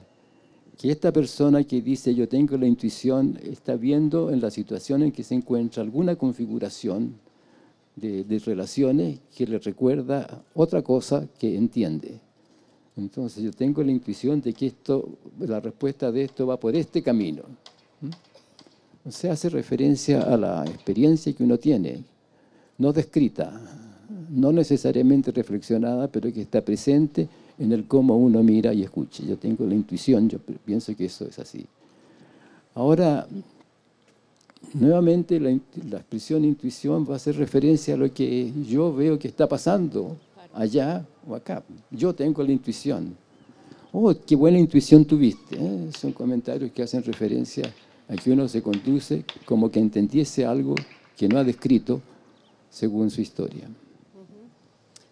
que esta persona que dice yo tengo la intuición está viendo en la situación en que se encuentra alguna configuración De, de relaciones que le recuerda otra cosa que entiende. Entonces yo tengo la intuición de que esto, la respuesta de esto va por este camino. ¿Mm? O sea, hace referencia a la experiencia que uno tiene, no descrita, no necesariamente reflexionada, pero que está presente en el cómo uno mira y escucha. Yo tengo la intuición, yo pienso que eso es así. Ahora, nuevamente, la, la expresión intuición va a hacer referencia a lo que yo veo que está pasando allá o acá. Yo tengo la intuición. ¡Oh, qué buena intuición tuviste! ¿Eh? Son comentarios que hacen referencia a que uno se conduce como que entendiese algo que no ha descrito según su historia.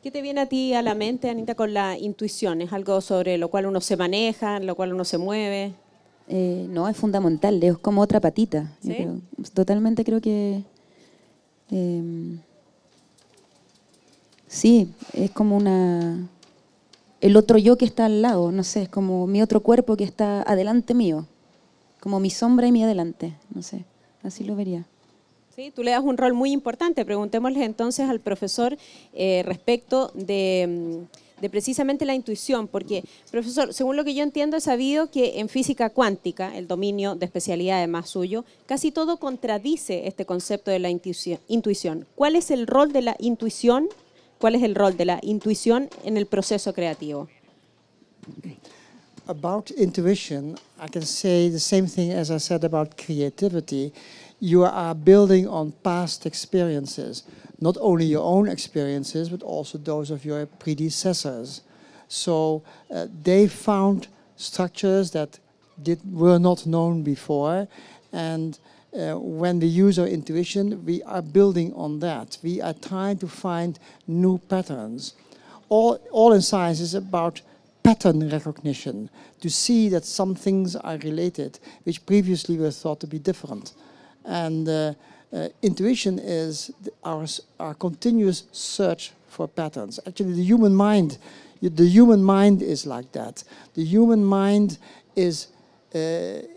¿Qué te viene a ti a la mente, Anita, con la intuición? ¿Es algo sobre lo cual uno se maneja, en lo cual uno se mueve? Eh, no, es fundamental, es como otra patita. ¿Sí? Yo creo, totalmente creo que... Eh, sí, es como una... El otro yo que está al lado, no sé, es como mi otro cuerpo que está adelante mío. Como mi sombra y mi adelante, no sé, así lo vería. Sí, tú le das un rol muy importante. Preguntémosle entonces al profesor eh, respecto de... de precisamente la intuición, porque, profesor, según lo que yo entiendo, he sabido que en física cuántica, el dominio de especialidad además suyo, casi todo contradice este concepto de la intuición. ¿Cuál es el rol de la intuición? ¿Cuál es el rol de la intuición en el proceso creativo? About intuition, I can say the same thing as I said about creativity. You are building on past experiences, not only your own experiences, but also those of your predecessors. So uh, they found structures that did, were not known before, and uh, when we use our intuition, we are building on that. We are trying to find new patterns. All, all in science is about pattern recognition, to see that some things are related, which previously were thought to be different. And uh, uh, intuition is our, our continuous search for patterns. Actually, the human mind, the human mind is like that. The human mind is uh,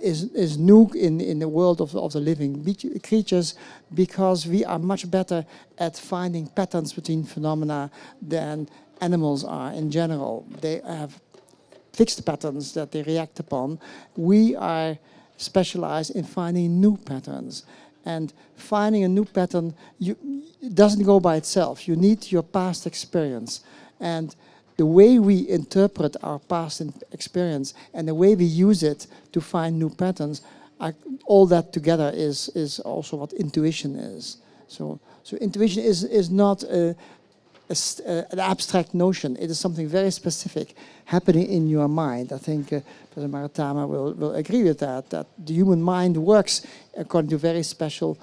is is new in in the world of of the living creatures, because we are much better at finding patterns between phenomena than animals are in general. They have fixed patterns that they react upon. We are specialize in finding new patterns, and finding a new pattern you, doesn't go by itself. You need your past experience, and the way we interpret our past experience and the way we use it to find new patterns, are, all that together is is also what intuition is. So, so intuition is is not a, a, an abstract notion. It is something very specific happening in your mind. I think uh, Professor Maritama will, will agree with that, that the human mind works according to very special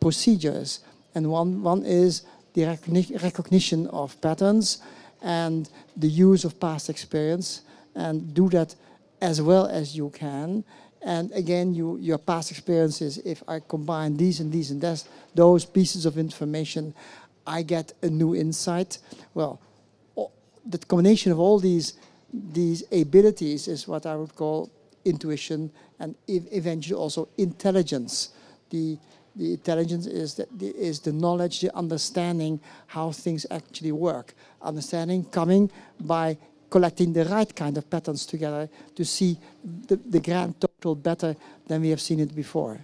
procedures. And one, one is the recogni recognition of patterns and the use of past experience, and do that as well as you can. And again, you, your past experiences, if I combine these and these and this, those pieces of information, I get a new insight. Well, the combination of all these, these abilities is what I would call intuition, and eventually also intelligence. The, the intelligence is the, is the knowledge, the understanding how things actually work. Understanding coming by collecting the right kind of patterns together to see the, the grand total better than we have seen it before.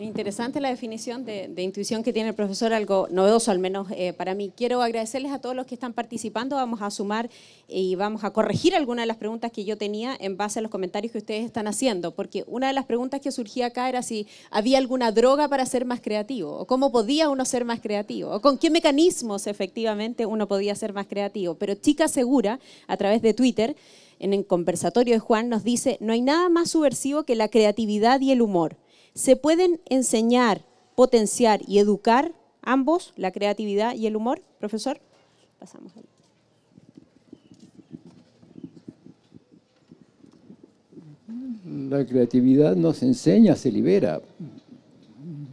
Interesante la definición de, de intuición que tiene el profesor, algo novedoso al menos eh, para mí. Quiero agradecerles a todos los que están participando, vamos a sumar y vamos a corregir algunas de las preguntas que yo tenía en base a los comentarios que ustedes están haciendo, porque una de las preguntas que surgía acá era si había alguna droga para ser más creativo, o cómo podía uno ser más creativo, o con qué mecanismos efectivamente uno podía ser más creativo. Pero Chica Segura, a través de Twitter, en el conversatorio de Juan, nos dice: no hay nada más subversivo que la creatividad y el humor. ¿Se pueden enseñar, potenciar y educar ambos, la creatividad y el humor, profesor? Pasamos. La creatividad no se enseña, se libera,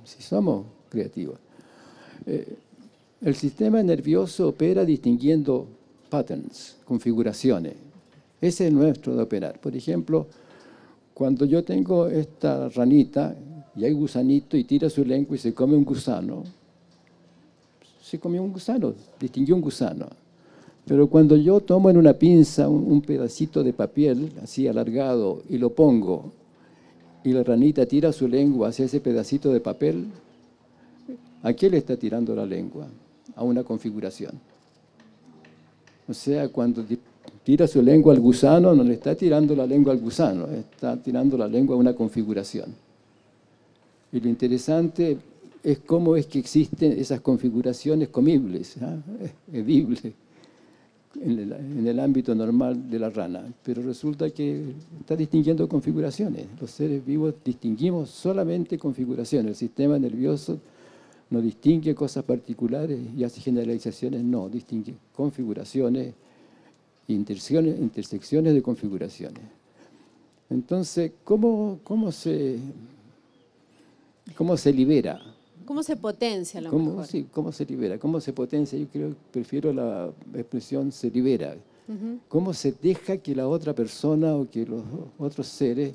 si somos creativos. Eh, el sistema nervioso opera distinguiendo patterns, configuraciones. Ese es nuestro de operar. Por ejemplo, cuando yo tengo esta ranita, y hay gusanito y tira su lengua y se come un gusano. Se comió un gusano, distinguió un gusano. Pero cuando yo tomo en una pinza un, un pedacito de papel, así alargado, y lo pongo, y la ranita tira su lengua hacia ese pedacito de papel, ¿a qué le está tirando la lengua? A una configuración. O sea, cuando tira su lengua al gusano, no le está tirando la lengua al gusano, está tirando la lengua a una configuración. Y lo interesante es cómo es que existen esas configuraciones comibles, ¿eh? edibles, en el, en el ámbito normal de la rana. Pero resulta que está distinguiendo configuraciones. Los seres vivos distinguimos solamente configuraciones. El sistema nervioso no distingue cosas particulares y hace generalizaciones, no, distingue configuraciones, intersecciones, intersecciones de configuraciones. Entonces, ¿cómo, cómo se... ¿Cómo se libera? ¿Cómo se potencia? Lo ¿Cómo, mejor? Sí, ¿cómo se libera? ¿Cómo se potencia? Yo creo, prefiero la expresión se libera. Uh-huh. ¿Cómo se deja que la otra persona o que los otros seres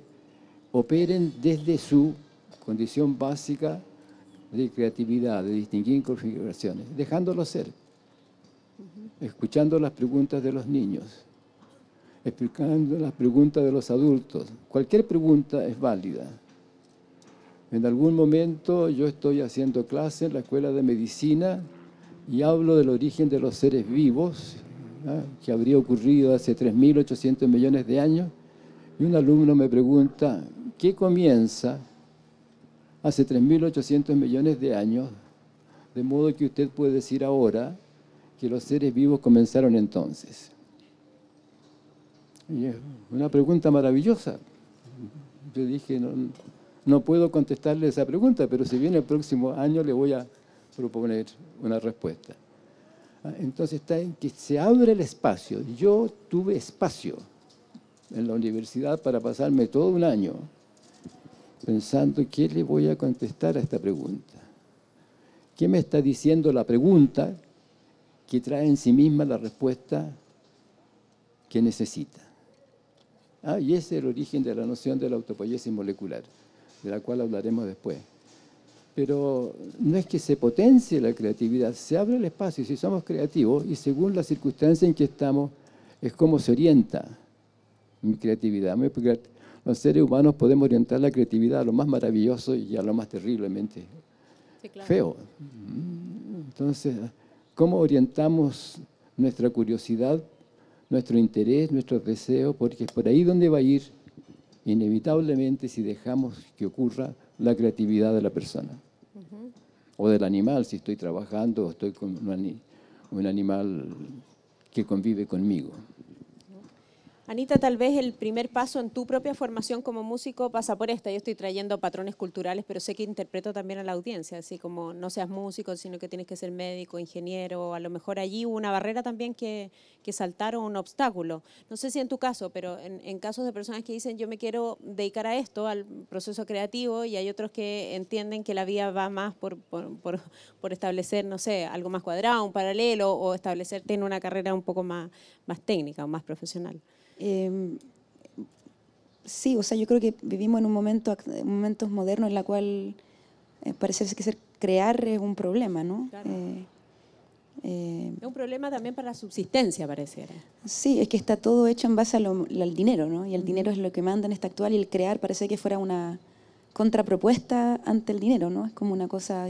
operen desde su condición básica de creatividad, de distinguir configuraciones? Dejándolos ser, uh-huh. Escuchando las preguntas de los niños, explicando las preguntas de los adultos. Cualquier pregunta es válida. En algún momento yo estoy haciendo clase en la Escuela de Medicina y hablo del origen de los seres vivos, ¿eh? que habría ocurrido hace tres mil ochocientos millones de años, y un alumno me pregunta, ¿qué comienza hace tres mil ochocientos millones de años? De modo que usted puede decir ahora que los seres vivos comenzaron entonces. Y es una pregunta maravillosa. Yo dije... no. No puedo contestarle esa pregunta, pero si viene el próximo año le voy a proponer una respuesta. Entonces está en que se abre el espacio. Yo tuve espacio en la universidad para pasarme todo un año pensando qué le voy a contestar a esta pregunta. ¿Qué me está diciendo la pregunta que trae en sí misma la respuesta que necesita? Ah, y ese es el origen de la noción de la autopoiesis molecular, de la cual hablaremos después. Pero no es que se potencie la creatividad, se abre el espacio, y si somos creativos, y según la circunstancia en que estamos, es como se orienta mi creatividad. Los seres humanos podemos orientar la creatividad a lo más maravilloso y a lo más terriblemente sí, claro. feo. Entonces, ¿cómo orientamos nuestra curiosidad, nuestro interés, nuestros deseos? Porque es por ahí donde va a ir inevitablemente, si dejamos que ocurra, la creatividad de la persona. Uh-huh. O del animal, si estoy trabajando o estoy con un animal que convive conmigo. Anita, tal vez el primer paso en tu propia formación como músico pasa por esta. Yo estoy trayendo patrones culturales, pero sé que interpreto también a la audiencia, así como no seas músico, sino que tienes que ser médico, ingeniero, a lo mejor allí hubo una barrera también que, que saltar o un obstáculo. No sé si en tu caso, pero en, en casos de personas que dicen yo me quiero dedicar a esto, al proceso creativo, y hay otros que entienden que la vida va más por, por, por, por establecer, no sé, algo más cuadrado, un paralelo, o establecerte en una carrera un poco más, más técnica o más profesional. Eh, sí, o sea, yo creo que vivimos en un momento, momentos modernos en la cual eh, parece que ser, crear es un problema, ¿no? Claro. Eh, eh, es un problema también para la subsistencia, pareciera. Sí, es que está todo hecho en base a lo, al dinero, ¿no? Y el dinero es lo que manda en esta actual, y el crear parece que fuera una contrapropuesta ante el dinero, ¿no? Es como una cosa,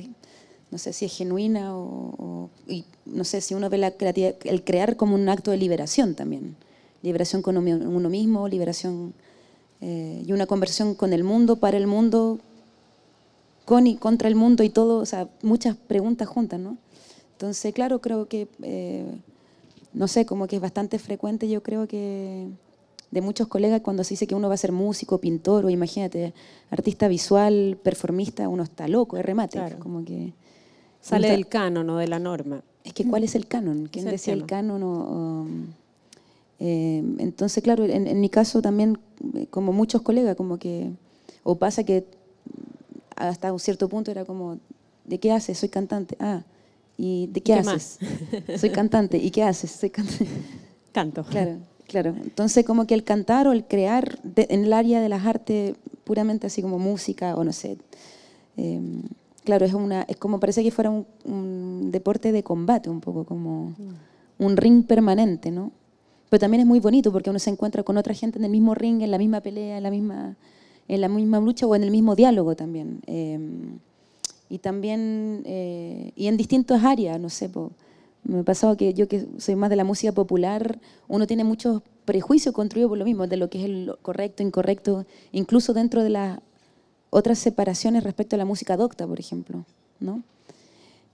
no sé si es genuina o, o y no sé si uno ve la creatividad, el crear como un acto de liberación también. Liberación con uno mismo, liberación eh, y una conversión con el mundo, para el mundo, con y contra el mundo y todo, o sea, muchas preguntas juntas, ¿no? Entonces, claro, creo que, eh, no sé, como que es bastante frecuente, yo creo que de muchos colegas cuando se dice que uno va a ser músico, pintor o imagínate, artista visual, performista, uno está loco, es remate, claro. Como que... Sale está... del canon o de la norma. Es que ¿cuál es el canon? ¿Quién es decía el canon? El canon o, o... Eh, entonces, claro, en, en mi caso también, como muchos colegas, como que... O pasa que hasta un cierto punto era como, ¿de qué haces? Soy cantante. Ah, ¿y de qué, ¿Qué haces? Más? Soy cantante. ¿Y qué haces? Soy cantante. Canto. Claro. Claro, entonces como que el cantar o el crear de, en el área de las artes puramente así como música o no sé, eh, claro, es una es como parece que fuera un, un deporte de combate un poco, como un ring permanente, ¿no? Pero también es muy bonito porque uno se encuentra con otra gente en el mismo ring, en la misma pelea, en la misma, en la misma lucha o en el mismo diálogo también. Eh, y también, eh, y en distintas áreas, no sé, pues, me ha pasado que yo que soy más de la música popular, uno tiene muchos prejuicios construidos por lo mismo, de lo que es el correcto, incorrecto, incluso dentro de las otras separaciones respecto a la música docta, por ejemplo, ¿no?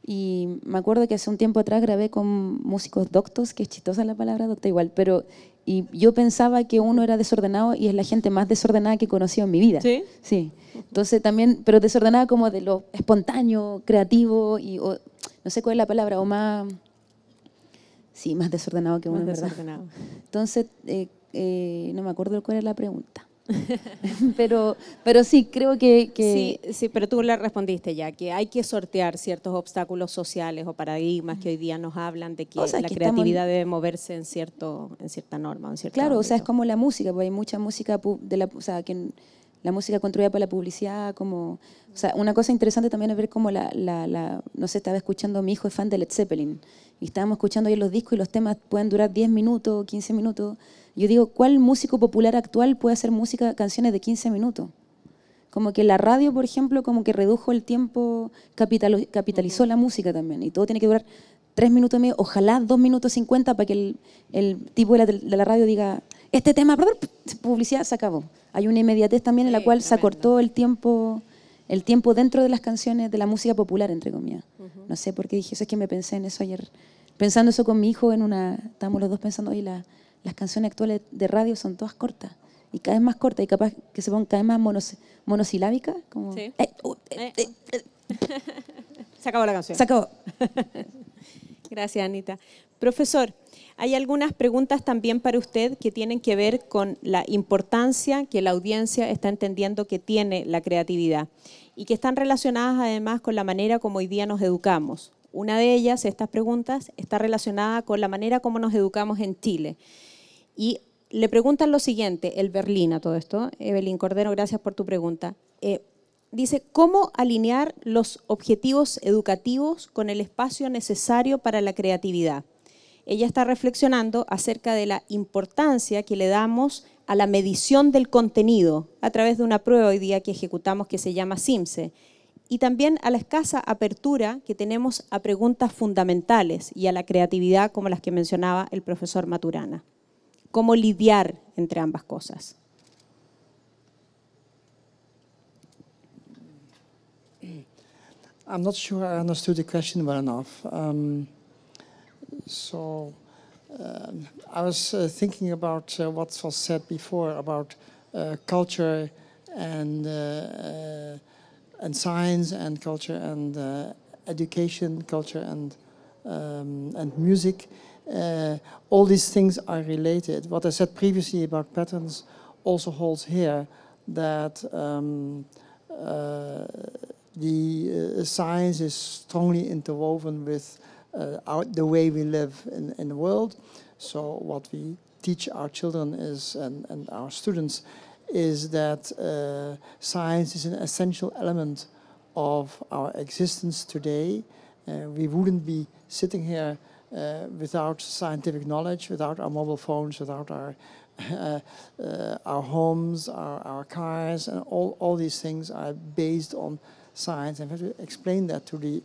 Y me acuerdo que hace un tiempo atrás grabé con músicos doctos, que es chistosa la palabra docta igual, pero y yo pensaba que uno era desordenado y es la gente más desordenada que he conocido en mi vida. ¿Sí? Sí. Entonces también, pero desordenada como de lo espontáneo, creativo, y o, no sé cuál es la palabra, o más... Sí, más desordenado que uno, más desordenado. Entonces, eh, eh, no me acuerdo cuál era la pregunta. pero, pero sí, creo que, que... Sí, sí, pero tú le respondiste ya, que hay que sortear ciertos obstáculos sociales o paradigmas que hoy día nos hablan de que, o sea, la que creatividad estamos... debe moverse en, cierto, en cierta norma. En cierto claro, ámbito. O sea, es como la música, porque hay mucha música, de la, o sea, que la música construida para la publicidad, como... O sea, una cosa interesante también es ver cómo la, la, la... No sé, estaba escuchando, mi hijo es fan de Led Zeppelin, y estábamos escuchando ayer los discos y los temas pueden durar diez minutos, quince minutos. Yo digo, ¿cuál músico popular actual puede hacer música, canciones de quince minutos? Como que la radio, por ejemplo, como que redujo el tiempo, capital, capitalizó uh-huh. la música también, y todo tiene que durar tres minutos y medio, ojalá dos minutos cincuenta para que el, el tipo de la, de la radio diga, este tema, publicidad, se acabó. Hay una inmediatez también en la sí, cual tremendo. Se acortó el tiempo... el tiempo dentro de las canciones, de la música popular, entre comillas. Uh-huh. No sé por qué dije eso, es que me pensé en eso ayer. Pensando eso con mi hijo, en una, estábamos los dos pensando, oye, la, las canciones actuales de radio son todas cortas, y cada vez más cortas, y capaz que se pongan cada vez más monos, monosilábicas, como... Sí. Eh, oh, eh, eh, eh. Se acabó la canción. Se acabó. Gracias, Anita. Profesor, hay algunas preguntas también para usted que tienen que ver con la importancia que la audiencia está entendiendo que tiene la creatividad y que están relacionadas además con la manera como hoy día nos educamos. Una de ellas, estas preguntas, está relacionada con la manera como nos educamos en Chile. Y le preguntan lo siguiente, el Berlín a todo esto, Evelyn Cordero, gracias por tu pregunta. Eh, Dice, ¿cómo alinear los objetivos educativos con el espacio necesario para la creatividad? Ella está reflexionando acerca de la importancia que le damos a la medición del contenido a través de una prueba hoy día que ejecutamos que se llama SIMSE, y también a la escasa apertura que tenemos a preguntas fundamentales y a la creatividad como las que mencionaba el profesor Maturana. ¿Cómo lidiar entre ambas cosas? I'm not sure I understood the question well enough. Um, so uh, I was uh, thinking about uh, what was said before about uh, culture and uh, uh, and science and culture and uh, education, culture and um, and music. Uh, all these things are related. What I said previously about patterns also holds here, that. Um, uh, The uh, science is strongly interwoven with uh, our, the way we live in, in the world. So what we teach our children is and, and our students is that uh, science is an essential element of our existence today. Uh, we wouldn't be sitting here uh, without scientific knowledge, without our mobile phones, without our uh, uh, our homes, our, our cars, and all, all these things are based on science. And we have to explain that to the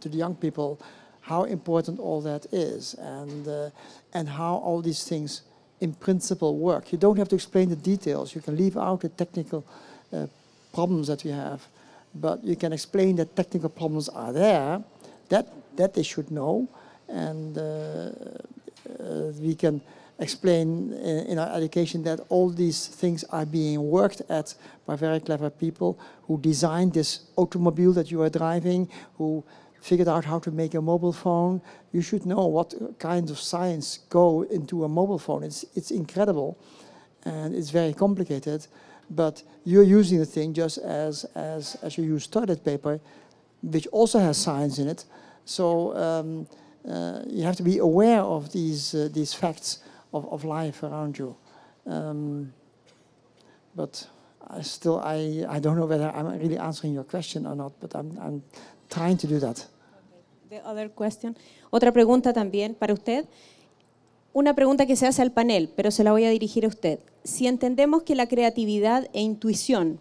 to the young people, how important all that is, and uh, and how all these things in principle work. You don't have to explain the details. You can leave out the technical uh, problems that we have, but you can explain that technical problems are there, that that they should know, and uh, uh, we can explain in, in our education that all these things are being worked at by very clever people who designed this automobile that you are driving, who figured out how to make a mobile phone. You should know what kinds of science go into a mobile phone. It's, it's incredible, and it's very complicated, but you're using the thing just as, as, as you use toilet paper, which also has science in it. So um, uh, you have to be aware of these, uh, these facts of, of life around you. Um, but I still, I, I don't know whether I'm really answering your question or not, but I'm, I'm trying to do that. The other question. Otra pregunta también para usted. Una pregunta que se hace al panel, pero se la voy a dirigir a usted. Si entendemos que la creatividad e intuición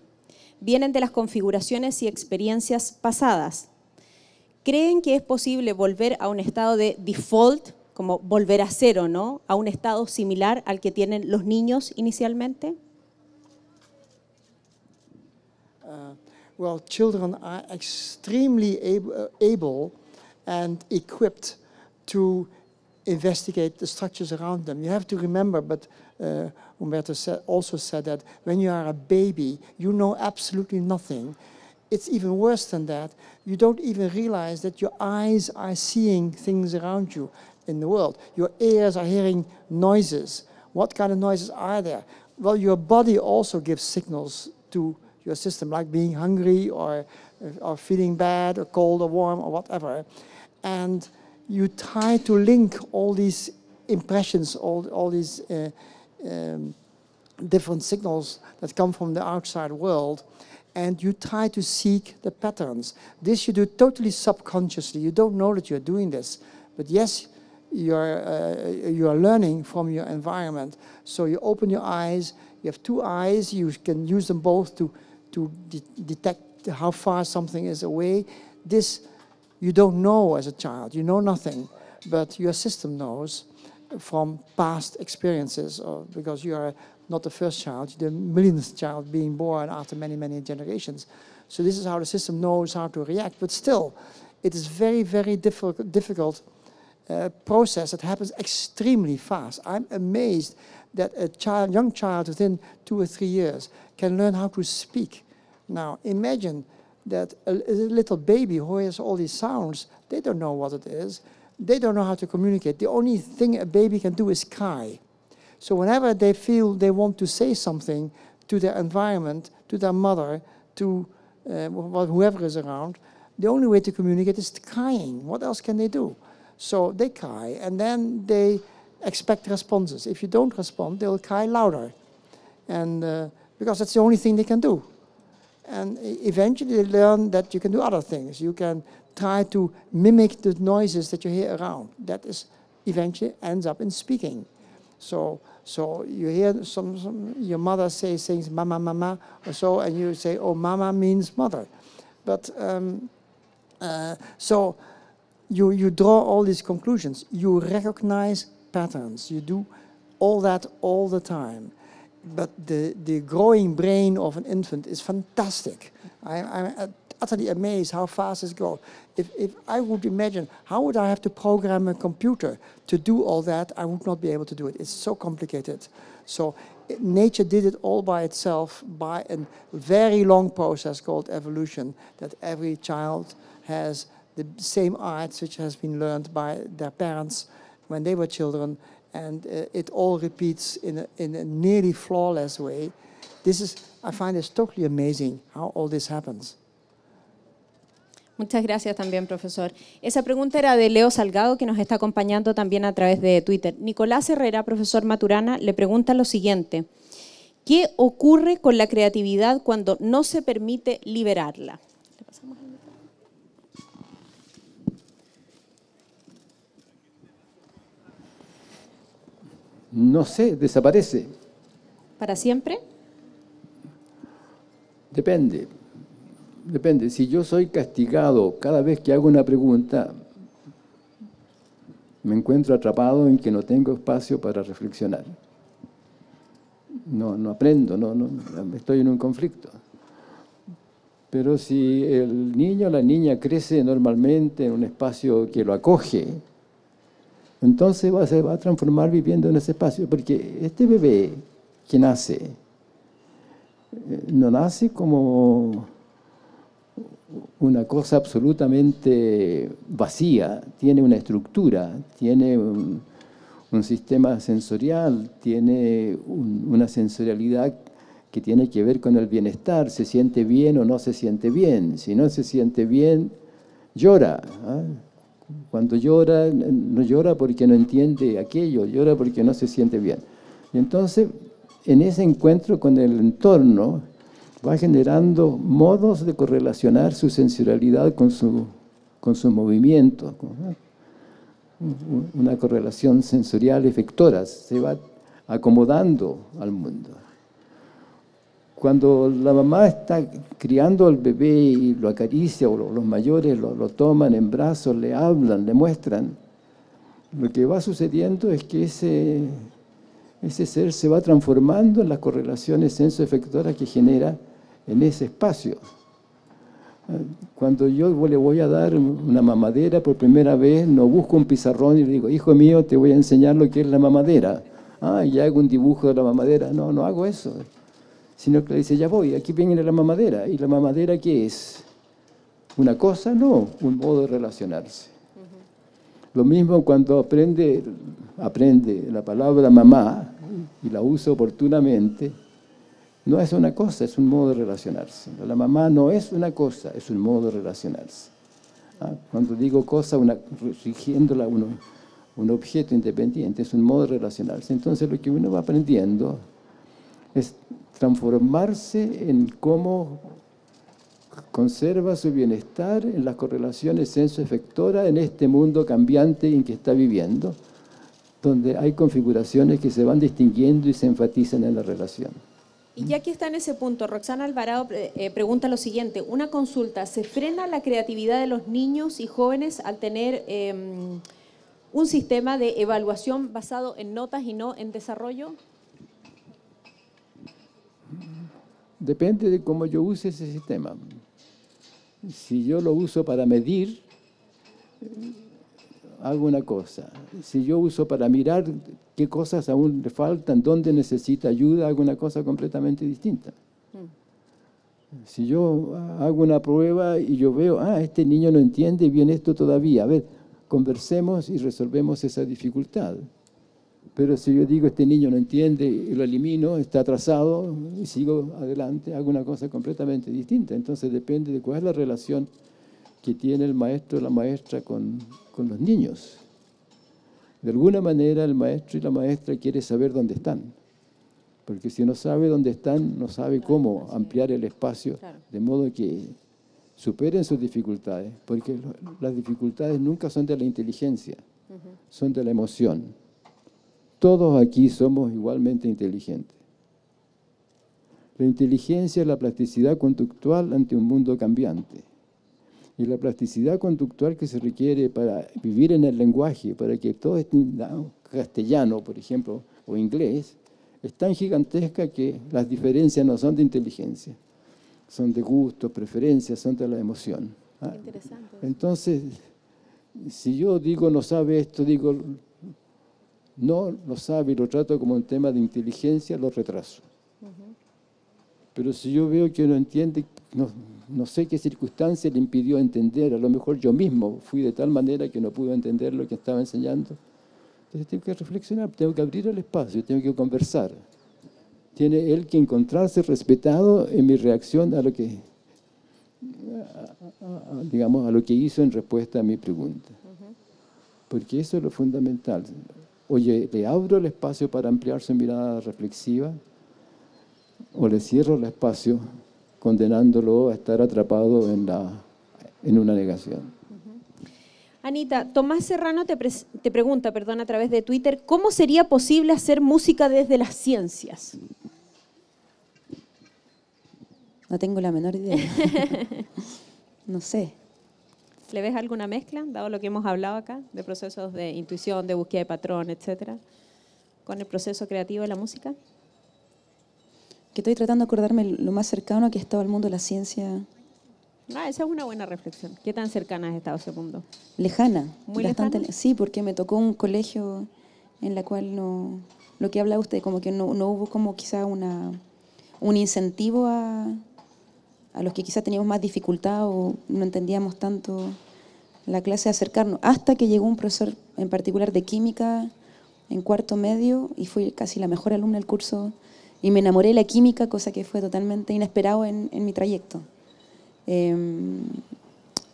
vienen de las configuraciones y experiencias pasadas, ¿creen que es posible volver a un estado de default, como volver a cero, ¿no? A un estado similar al que tienen los niños inicialmente? Uh. Well, children are extremely able, able and equipped to investigate the structures around them. You have to remember, but uh, Humberto said, also said that when you are a baby, you know absolutely nothing. It's even worse than that. You don't even realize that your eyes are seeing things around you in the world. Your ears are hearing noises. What kind of noises are there? Well, your body also gives signals to your system, like being hungry or, or feeling bad or cold or warm or whatever. And you try to link all these impressions, all, all these uh, um, different signals that come from the outside world, and you try to seek the patterns. This you do totally subconsciously. You don't know that you're doing this, but yes, you're, uh, you're learning from your environment. So you open your eyes, you have two eyes, you can use them both to to de detect how far something is away. This you don't know as a child. You know nothing, but your system knows from past experiences, or because you are not the first child, the millionth child being born after many, many generations. So this is how the system knows how to react. But still, it is very, very difficult, difficult uh, process that happens extremely fast. I'm amazed that a child, young child within two or three years can learn how to speak. Now, imagine that a, a little baby who hears all these sounds, they don't know what it is. They don't know how to communicate. The only thing a baby can do is cry. So whenever they feel they want to say something to their environment, to their mother, to uh, whoever is around, the only way to communicate is crying. What else can they do? So they cry, and then they expect responses. If you don't respond, they'll cry louder, and uh, because that's the only thing they can do. And eventually they learn that you can do other things. You can try to mimic the noises that you hear around. That is eventually ends up in speaking. So, so you hear some, some your mother say things, mama, mama, or so, and you say, oh, mama means mother. But um, uh, so you you draw all these conclusions. You recognize patterns. You do all that all the time. But the, the growing brain of an infant is fantastic. I, I'm utterly amazed how fast it goes. If, if I would imagine, how would I have to program a computer to do all that? I would not be able to do it. It's so complicated. So it, nature did it all by itself by a very long process called evolution, that every child has the same arts which has been learned by their parents when they were children, and uh, it all repeats in a, in a nearly flawless way. This is, I find this totally amazing how all this happens. Muchas gracias también, profesor. Esa pregunta era de Leo Salgado, que nos está acompañando también a través de Twitter. Nicolás Herrera, profesor Maturana, le pregunta lo siguiente. ¿Qué ocurre con la creatividad cuando no se permite liberarla? No sé, desaparece. ¿Para siempre? Depende, depende. Si yo soy castigado cada vez que hago una pregunta, me encuentro atrapado en que no tengo espacio para reflexionar. No, no aprendo, no, no, estoy en un conflicto. Pero si el niño o la niña crece normalmente en un espacio que lo acoge, entonces va, se va a transformar viviendo en ese espacio, porque este bebé que nace, no nace como una cosa absolutamente vacía, tiene una estructura, tiene un, un sistema sensorial, tiene un, una sensorialidad que tiene que ver con el bienestar, se siente bien o no se siente bien, si no se siente bien, llora, ¿eh? Cuando llora, no llora porque no entiende aquello, llora porque no se siente bien. Y entonces, en ese encuentro con el entorno, va generando modos de correlacionar su sensorialidad con, su, con sus movimientos. Una correlación sensorial efectora, se va acomodando al mundo. Cuando la mamá está criando al bebé y lo acaricia, o los mayores lo, lo toman en brazos, le hablan, le muestran, lo que va sucediendo es que ese, ese ser se va transformando en las correlaciones senso-efectoras que genera en ese espacio. Cuando yo le voy a dar una mamadera por primera vez, no busco un pizarrón y le digo, hijo mío, te voy a enseñar lo que es la mamadera. Ah, y hago un dibujo de la mamadera. No, no hago eso. Sino que le dice, ya voy, aquí viene la mamadera. ¿Y la mamadera qué es? ¿Una cosa? No, un modo de relacionarse. Uh-huh. Lo mismo cuando aprende, aprende la palabra mamá y la usa oportunamente, no es una cosa, es un modo de relacionarse. La mamá no es una cosa, es un modo de relacionarse. ¿Ah? Cuando digo cosa, una, rigiéndola uno, un objeto independiente, es un modo de relacionarse. Entonces lo que uno va aprendiendo es transformarse en cómo conserva su bienestar en las correlaciones senso-efectoras en este mundo cambiante en que está viviendo, donde hay configuraciones que se van distinguiendo y se enfatizan en la relación. Y ya que está en ese punto, Roxana Alvarado eh, pregunta lo siguiente, una consulta, ¿se frena la creatividad de los niños y jóvenes al tener eh, un sistema de evaluación basado en notas y no en desarrollo? Depende de cómo yo use ese sistema. Si yo lo uso para medir, hago una cosa. Si yo uso para mirar qué cosas aún le faltan, dónde necesita ayuda, hago una cosa completamente distinta. Si yo hago una prueba y yo veo, ah, este niño no entiende bien esto todavía, a ver, conversemos y resolvemos esa dificultad. Pero si yo digo, este niño no entiende, y lo elimino, está atrasado, y sigo adelante, hago una cosa completamente distinta. Entonces depende de cuál es la relación que tiene el maestro o la maestra con, con los niños. De alguna manera el maestro y la maestra quieren saber dónde están, porque si no sabe dónde están, no sabe cómo ampliar el espacio, de modo que superen sus dificultades, porque las dificultades nunca son de la inteligencia, son de la emoción. Todos aquí somos igualmente inteligentes. La inteligencia es la plasticidad conductual ante un mundo cambiante. Y la plasticidad conductual que se requiere para vivir en el lenguaje, para que todo este castellano, por ejemplo, o inglés, es tan gigantesca que las diferencias no son de inteligencia, son de gustos, preferencias, son de la emoción. ¿Ah? Interesante. Entonces, si yo digo no sabe esto, digo... no lo sabe y lo trato como un tema de inteligencia, lo retraso. Uh-huh. Pero si yo veo que no entiende, no, no sé qué circunstancia le impidió entender, a lo mejor yo mismo fui de tal manera que no pude entender lo que estaba enseñando. Entonces tengo que reflexionar, tengo que abrir el espacio, tengo que conversar. Tiene él que encontrarse respetado en mi reacción a lo que, a, a, a, digamos, a lo que hizo en respuesta a mi pregunta. Uh-huh. Porque eso es lo fundamental. Oye, le abro el espacio para ampliar su mirada reflexiva, o le cierro el espacio condenándolo a estar atrapado en, la, en una negación. Anita, Tomás Serrano te, pre te pregunta, perdón, a través de Twitter, ¿cómo sería posible hacer música desde las ciencias? No tengo la menor idea. No sé. ¿Le ves alguna mezcla, dado lo que hemos hablado acá, de procesos de intuición, de búsqueda de patrón, etcétera, con el proceso creativo de la música? Que estoy tratando de acordarme lo más cercano que he estado al mundo de la ciencia. Ah, esa es una buena reflexión. ¿Qué tan cercana has estado a ese mundo? Lejana. ¿Muy bastante lejana? Le sí, porque me tocó un colegio en la cual no... Lo que hablaba usted, como que no, no hubo como quizá una, un incentivo a, a los que quizá teníamos más dificultad o no entendíamos tanto la clase de acercarnos. Hasta que llegó un profesor en particular de química en cuarto medio y fui casi la mejor alumna del curso y me enamoré de la química, cosa que fue totalmente inesperado en, en mi trayecto. Eh,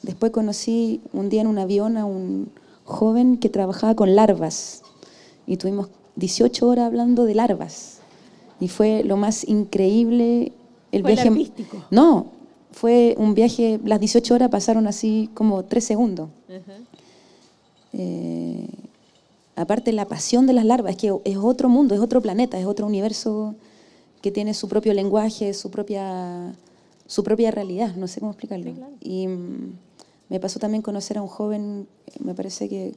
después conocí un día en un avión a un joven que trabajaba con larvas y tuvimos dieciocho horas hablando de larvas y fue lo más increíble el ¿Fue viaje larvístico? No, fue un viaje, las dieciocho horas pasaron así como tres segundos. Uh-huh. eh, aparte la pasión de las larvas es que es otro mundo, es otro planeta, es otro universo que tiene su propio lenguaje, su propia... su propia realidad, no sé cómo explicarlo. Sí, claro. Y mm, me pasó también conocer a un joven, me parece que,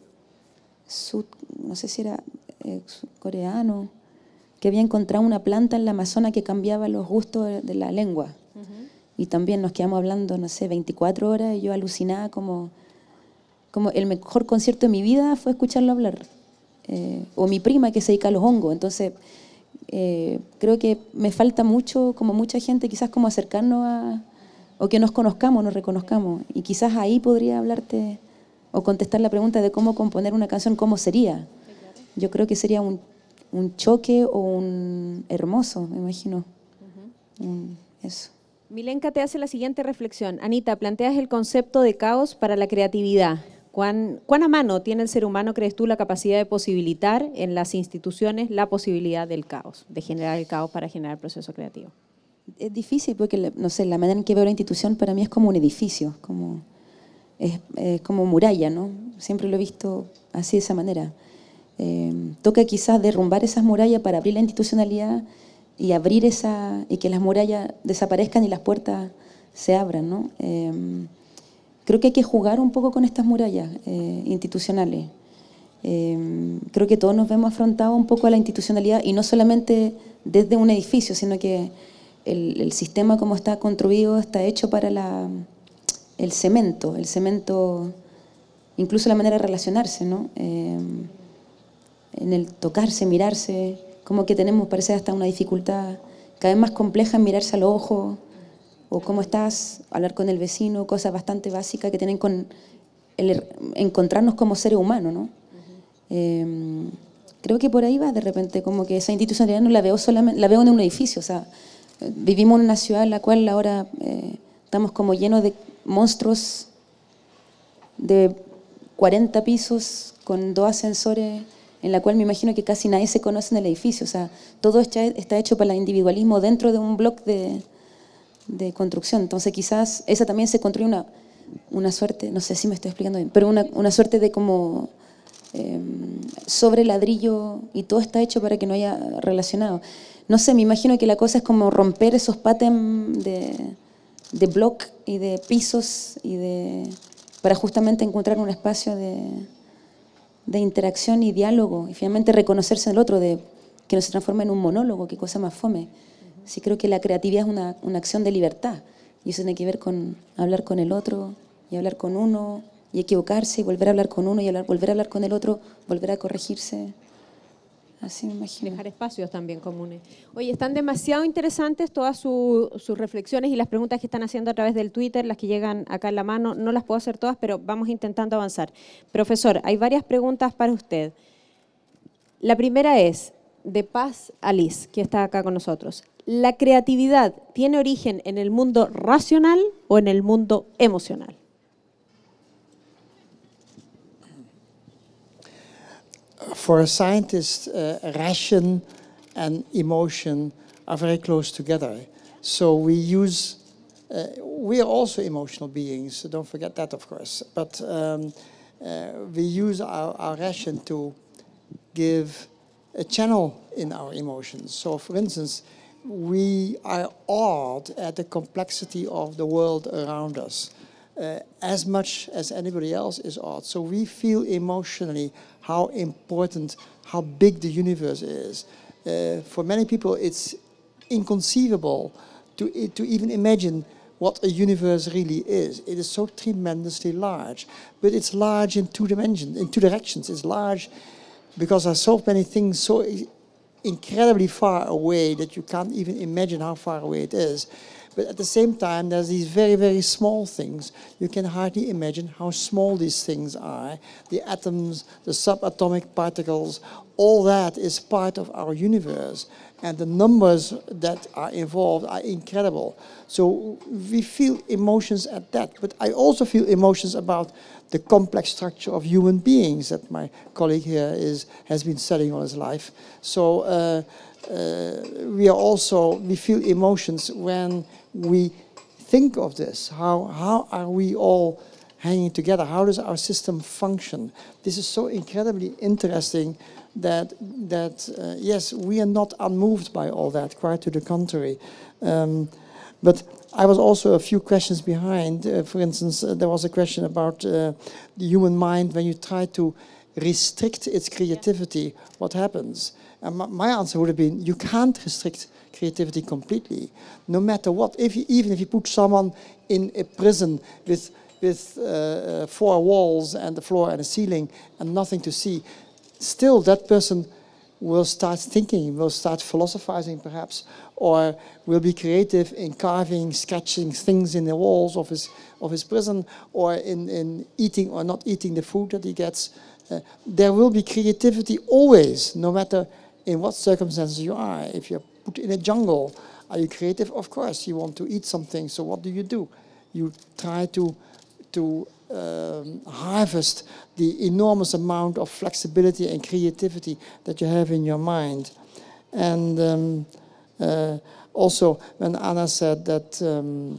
sud, no sé si era eh, coreano, que había encontrado una planta en la Amazona que cambiaba los gustos de, de la lengua. Uh-huh. Y también nos quedamos hablando, no sé, veinticuatro horas, y yo alucinaba como, como el mejor concierto de mi vida fue escucharlo hablar. Eh, o mi prima que se dedica a los hongos, entonces... Eh, creo que me falta mucho, como mucha gente, quizás como acercarnos a... o que nos conozcamos, nos reconozcamos. Y quizás ahí podría hablarte o contestar la pregunta de cómo componer una canción, cómo sería. Yo creo que sería un, un choque o un hermoso, me imagino. Uh-huh. un, eso. Milenka te hace la siguiente reflexión. Anita, planteas el concepto de caos para la creatividad. ¿Cuán, ¿Cuán a mano tiene el ser humano, crees tú, la capacidad de posibilitar en las instituciones la posibilidad del caos, de generar el caos para generar el proceso creativo? Es difícil porque, no sé, la manera en que veo la institución para mí es como un edificio, como, es, es como muralla, ¿no? Siempre lo he visto así, de esa manera. Eh, toca quizás derrumbar esas murallas para abrir la institucionalidad y abrir esa, y que las murallas desaparezcan y las puertas se abran, ¿no? Eh, Creo que hay que jugar un poco con estas murallas eh, institucionales. Eh, creo que todos nos vemos afrontados un poco a la institucionalidad y no solamente desde un edificio, sino que el, el sistema como está construido está hecho para la, el cemento, el cemento, incluso la manera de relacionarse, ¿no? Eh, en el tocarse, mirarse, como que tenemos, parece, hasta una dificultad cada vez más compleja en mirarse a los ojos, o cómo estás, hablar con el vecino, cosas bastante básicas que tienen con el encontrarnos como seres humanos, ¿no? Uh-huh. eh, creo que por ahí va de repente, como que esa institucionalidad no la veo solamente, la veo en un edificio, o sea, vivimos en una ciudad en la cual ahora eh, estamos como llenos de monstruos de cuarenta pisos con dos ascensores, en la cual me imagino que casi nadie se conoce en el edificio, o sea, todo está hecho para el individualismo dentro de un bloque de... de construcción, entonces quizás esa también se construye una, una suerte, no sé si me estoy explicando bien, pero una, una suerte de como eh, sobre ladrillo y todo está hecho para que no haya relacionado. No sé, me imagino que la cosa es como romper esos patterns de, de block y de pisos y de, para justamente encontrar un espacio de, de interacción y diálogo y finalmente reconocerse en el otro, de que no se transforma en un monólogo, qué cosa más fome. Sí, creo que la creatividad es una, una acción de libertad y eso tiene que ver con hablar con el otro y hablar con uno y equivocarse y volver a hablar con uno y hablar, volver a hablar con el otro, volver a corregirse. Así me imagino. Dejar espacios también comunes. Oye, están demasiado interesantes todas su, sus reflexiones y las preguntas que están haciendo a través del Twitter, las que llegan acá en la mano. No las puedo hacer todas, pero vamos intentando avanzar. Profesor, hay varias preguntas para usted. La primera es de Paz Alice, que está acá con nosotros. ¿La creatividad tiene origen en el mundo racional o en el mundo emocional? For a scientist, uh, ration and emotion are very close together. So we use, uh, we are also emotional beings, so don't forget that, of course. But um, uh, we use our, our ration to give a channel in our emotions. So, for instance, we are awed at the complexity of the world around us, uh, as much as anybody else is awed. So we feel emotionally how important, how big the universe is. Uh, for many people, it's inconceivable to, to even imagine what a universe really is. It is so tremendously large, but it's large in two dimensions, in two directions. It's large because there are so many things so incredibly far away that you can't even imagine how far away it is. But at the same time, there's these very, very small things. You can hardly imagine how small these things are. The atoms, the subatomic particles, all that is part of our universe. And the numbers that are involved are incredible. So we feel emotions at that. But I also feel emotions about the complex structure of human beings that my colleague here is, has been studying all his life. So uh, uh, we are also, we feel emotions when we think of this. How, how are we all hanging together? How does our system function? This is so incredibly interesting that, that uh, yes, we are not unmoved by all that, quite to the contrary. Um, but I was also a few questions behind. Uh, for instance, uh, there was a question about uh, the human mind. When you try to restrict its creativity, what happens? And my answer would have been, you can't restrict creativity completely, no matter what. If you, even if you put someone in a prison with, with uh, four walls and a floor and a ceiling and nothing to see, still that person will start thinking, will start philosophizing perhaps, or will be creative in carving, sketching things in the walls of his, of his prison, or in, in eating or not eating the food that he gets. Uh, there will be creativity always, no matter in what circumstances you are. If you're put in a jungle, are you creative? Of course, you want to eat something, so what do you do? You try to, to um, harvest the enormous amount of flexibility and creativity that you have in your mind. And um, uh, also, when Anna said that, um,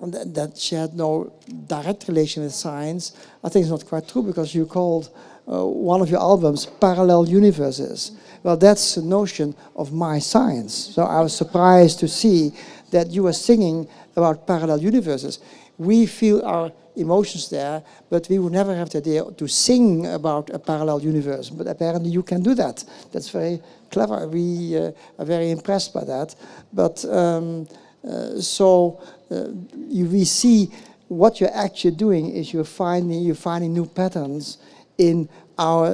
th that she had no direct relation with science, I think it's not quite true, because you called Uh, one of your albums Parallel Universes. Well, that's the notion of my science. So I was surprised to see that you were singing about parallel universes. We feel our emotions there, but we would never have the idea to sing about a parallel universe. But apparently you can do that. That's very clever. We uh, are very impressed by that. But um, uh, so uh, you, we see what you're actually doing is you're finding, you're finding new patterns in our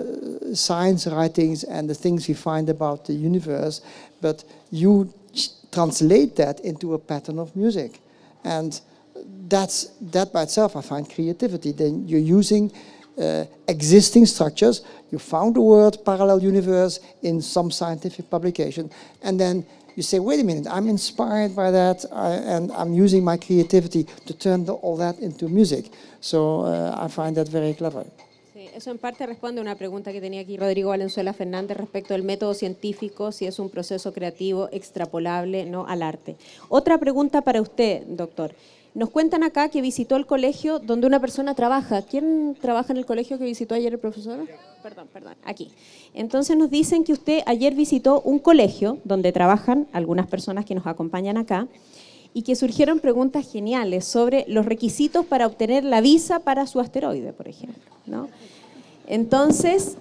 science writings and the things we find about the universe, but you translate that into a pattern of music. And that's, that by itself I find creativity. Then you're using uh, existing structures. You found the word parallel universe in some scientific publication, and then you say, wait a minute, I'm inspired by that, I, and I'm using my creativity to turn the, all that into music. So uh, I find that very clever. Eso en parte responde a una pregunta que tenía aquí Rodrigo Valenzuela Fernández respecto del método científico, si es un proceso creativo extrapolable, ¿no?, al arte. Otra pregunta para usted, doctor. Nos cuentan acá que visitó el colegio donde una persona trabaja. ¿Quién trabaja en el colegio que visitó ayer el profesor? Perdón, perdón, aquí. Entonces nos dicen que usted ayer visitó un colegio donde trabajan algunas personas que nos acompañan acá, y que surgieron preguntas geniales sobre los requisitos para obtener la visa para su asteroide, por ejemplo, ¿no? Entonces,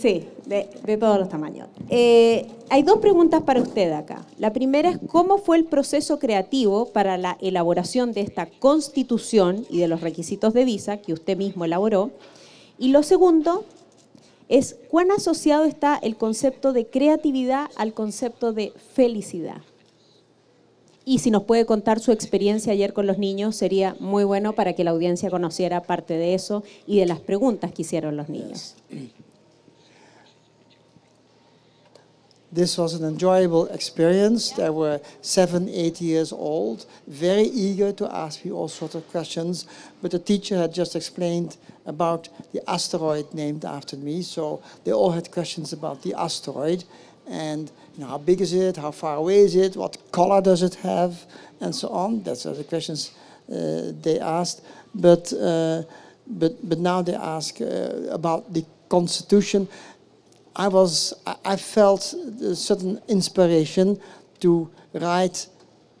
sí, de, de todos los tamaños. Eh, hay dos preguntas para usted acá. La primera es, ¿cómo fue el proceso creativo para la elaboración de esta constitución y de los requisitos de visa que usted mismo elaboró? Y lo segundo es, ¿cuán asociado está el concepto de creatividad al concepto de felicidad? Y si nos puede contar su experiencia ayer con los niños, sería muy bueno para que la audiencia conociera parte de eso y de las preguntas que hicieron los niños. This was an enjoyable experience. There were seven, eight years old, very eager to ask me all sorts of questions. But the teacher had just explained about the asteroid named after me, so they all had questions about the asteroid. And you know, how big is it, how far away is it, what color does it have, and so on. That's the questions uh, they asked. But, uh, but, but now they ask uh, about the Constitution. I, was, I felt a certain inspiration to write,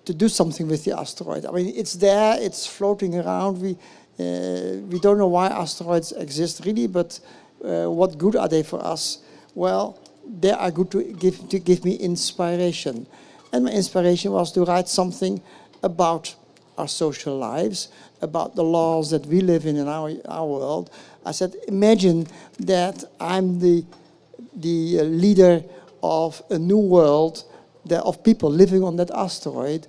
to do something with the asteroid. I mean, it's there, it's floating around. We, uh, we don't know why asteroids exist really, but uh, what good are they for us? Well, they are good to give, to give me inspiration. And my inspiration was to write something about our social lives, about the laws that we live in in our, our world. I said, imagine that I'm the, the leader of a new world, the, of people living on that asteroid.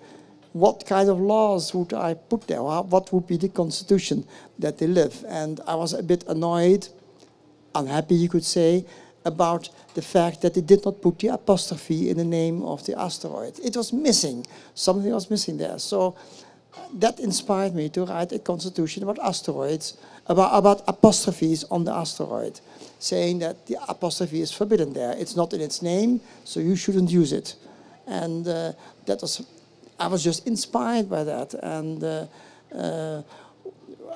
What kind of laws would I put there? What would be the constitution that they live? And I was a bit annoyed, unhappy you could say, about the fact that they did not put the apostrophe in the name of the asteroid. It was missing, something was missing there. So that inspired me to write a constitution about asteroids, about, about apostrophes on the asteroid, saying that the apostrophe is forbidden there. It's not in its name, so you shouldn't use it. And uh, that was, I was just inspired by that. And uh, uh,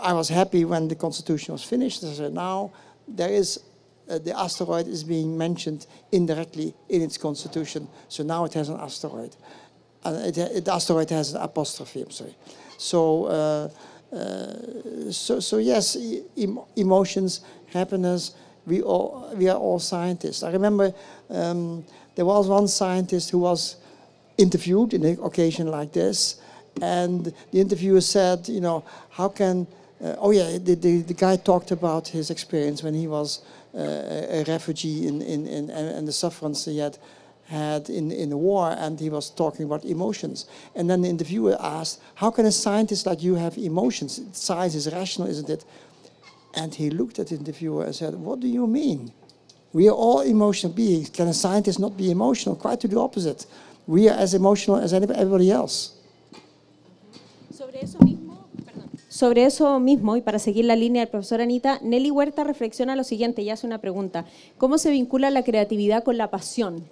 I was happy when the constitution was finished. I said, now there is Uh, the asteroid is being mentioned indirectly in its constitution, so now it has an asteroid. Uh, it, it, the asteroid has an apostrophe, I'm sorry. So, uh, uh, so, so yes, em emotions, happiness, we, all, we are all scientists. I remember um, there was one scientist who was interviewed in an occasion like this, and the interviewer said, you know, how can, uh, oh yeah, the, the, the guy talked about his experience when he was Uh, a refugee in, in, in, and the sufferance he had had in, in the war, and he was talking about emotions. And then the interviewer asked, how can a scientist like you have emotions? Science is rational, isn't it? And he looked at the interviewer and said, what do you mean? We are all emotional beings. Can a scientist not be emotional? Quite to the opposite. We are as emotional as anybody else. Sobre eso mismo. Sobre eso mismo, y para seguir la línea del profesor Anita, Nelly Huerta reflexiona lo siguiente y hace una pregunta. ¿Cómo se vincula la creatividad con la pasión?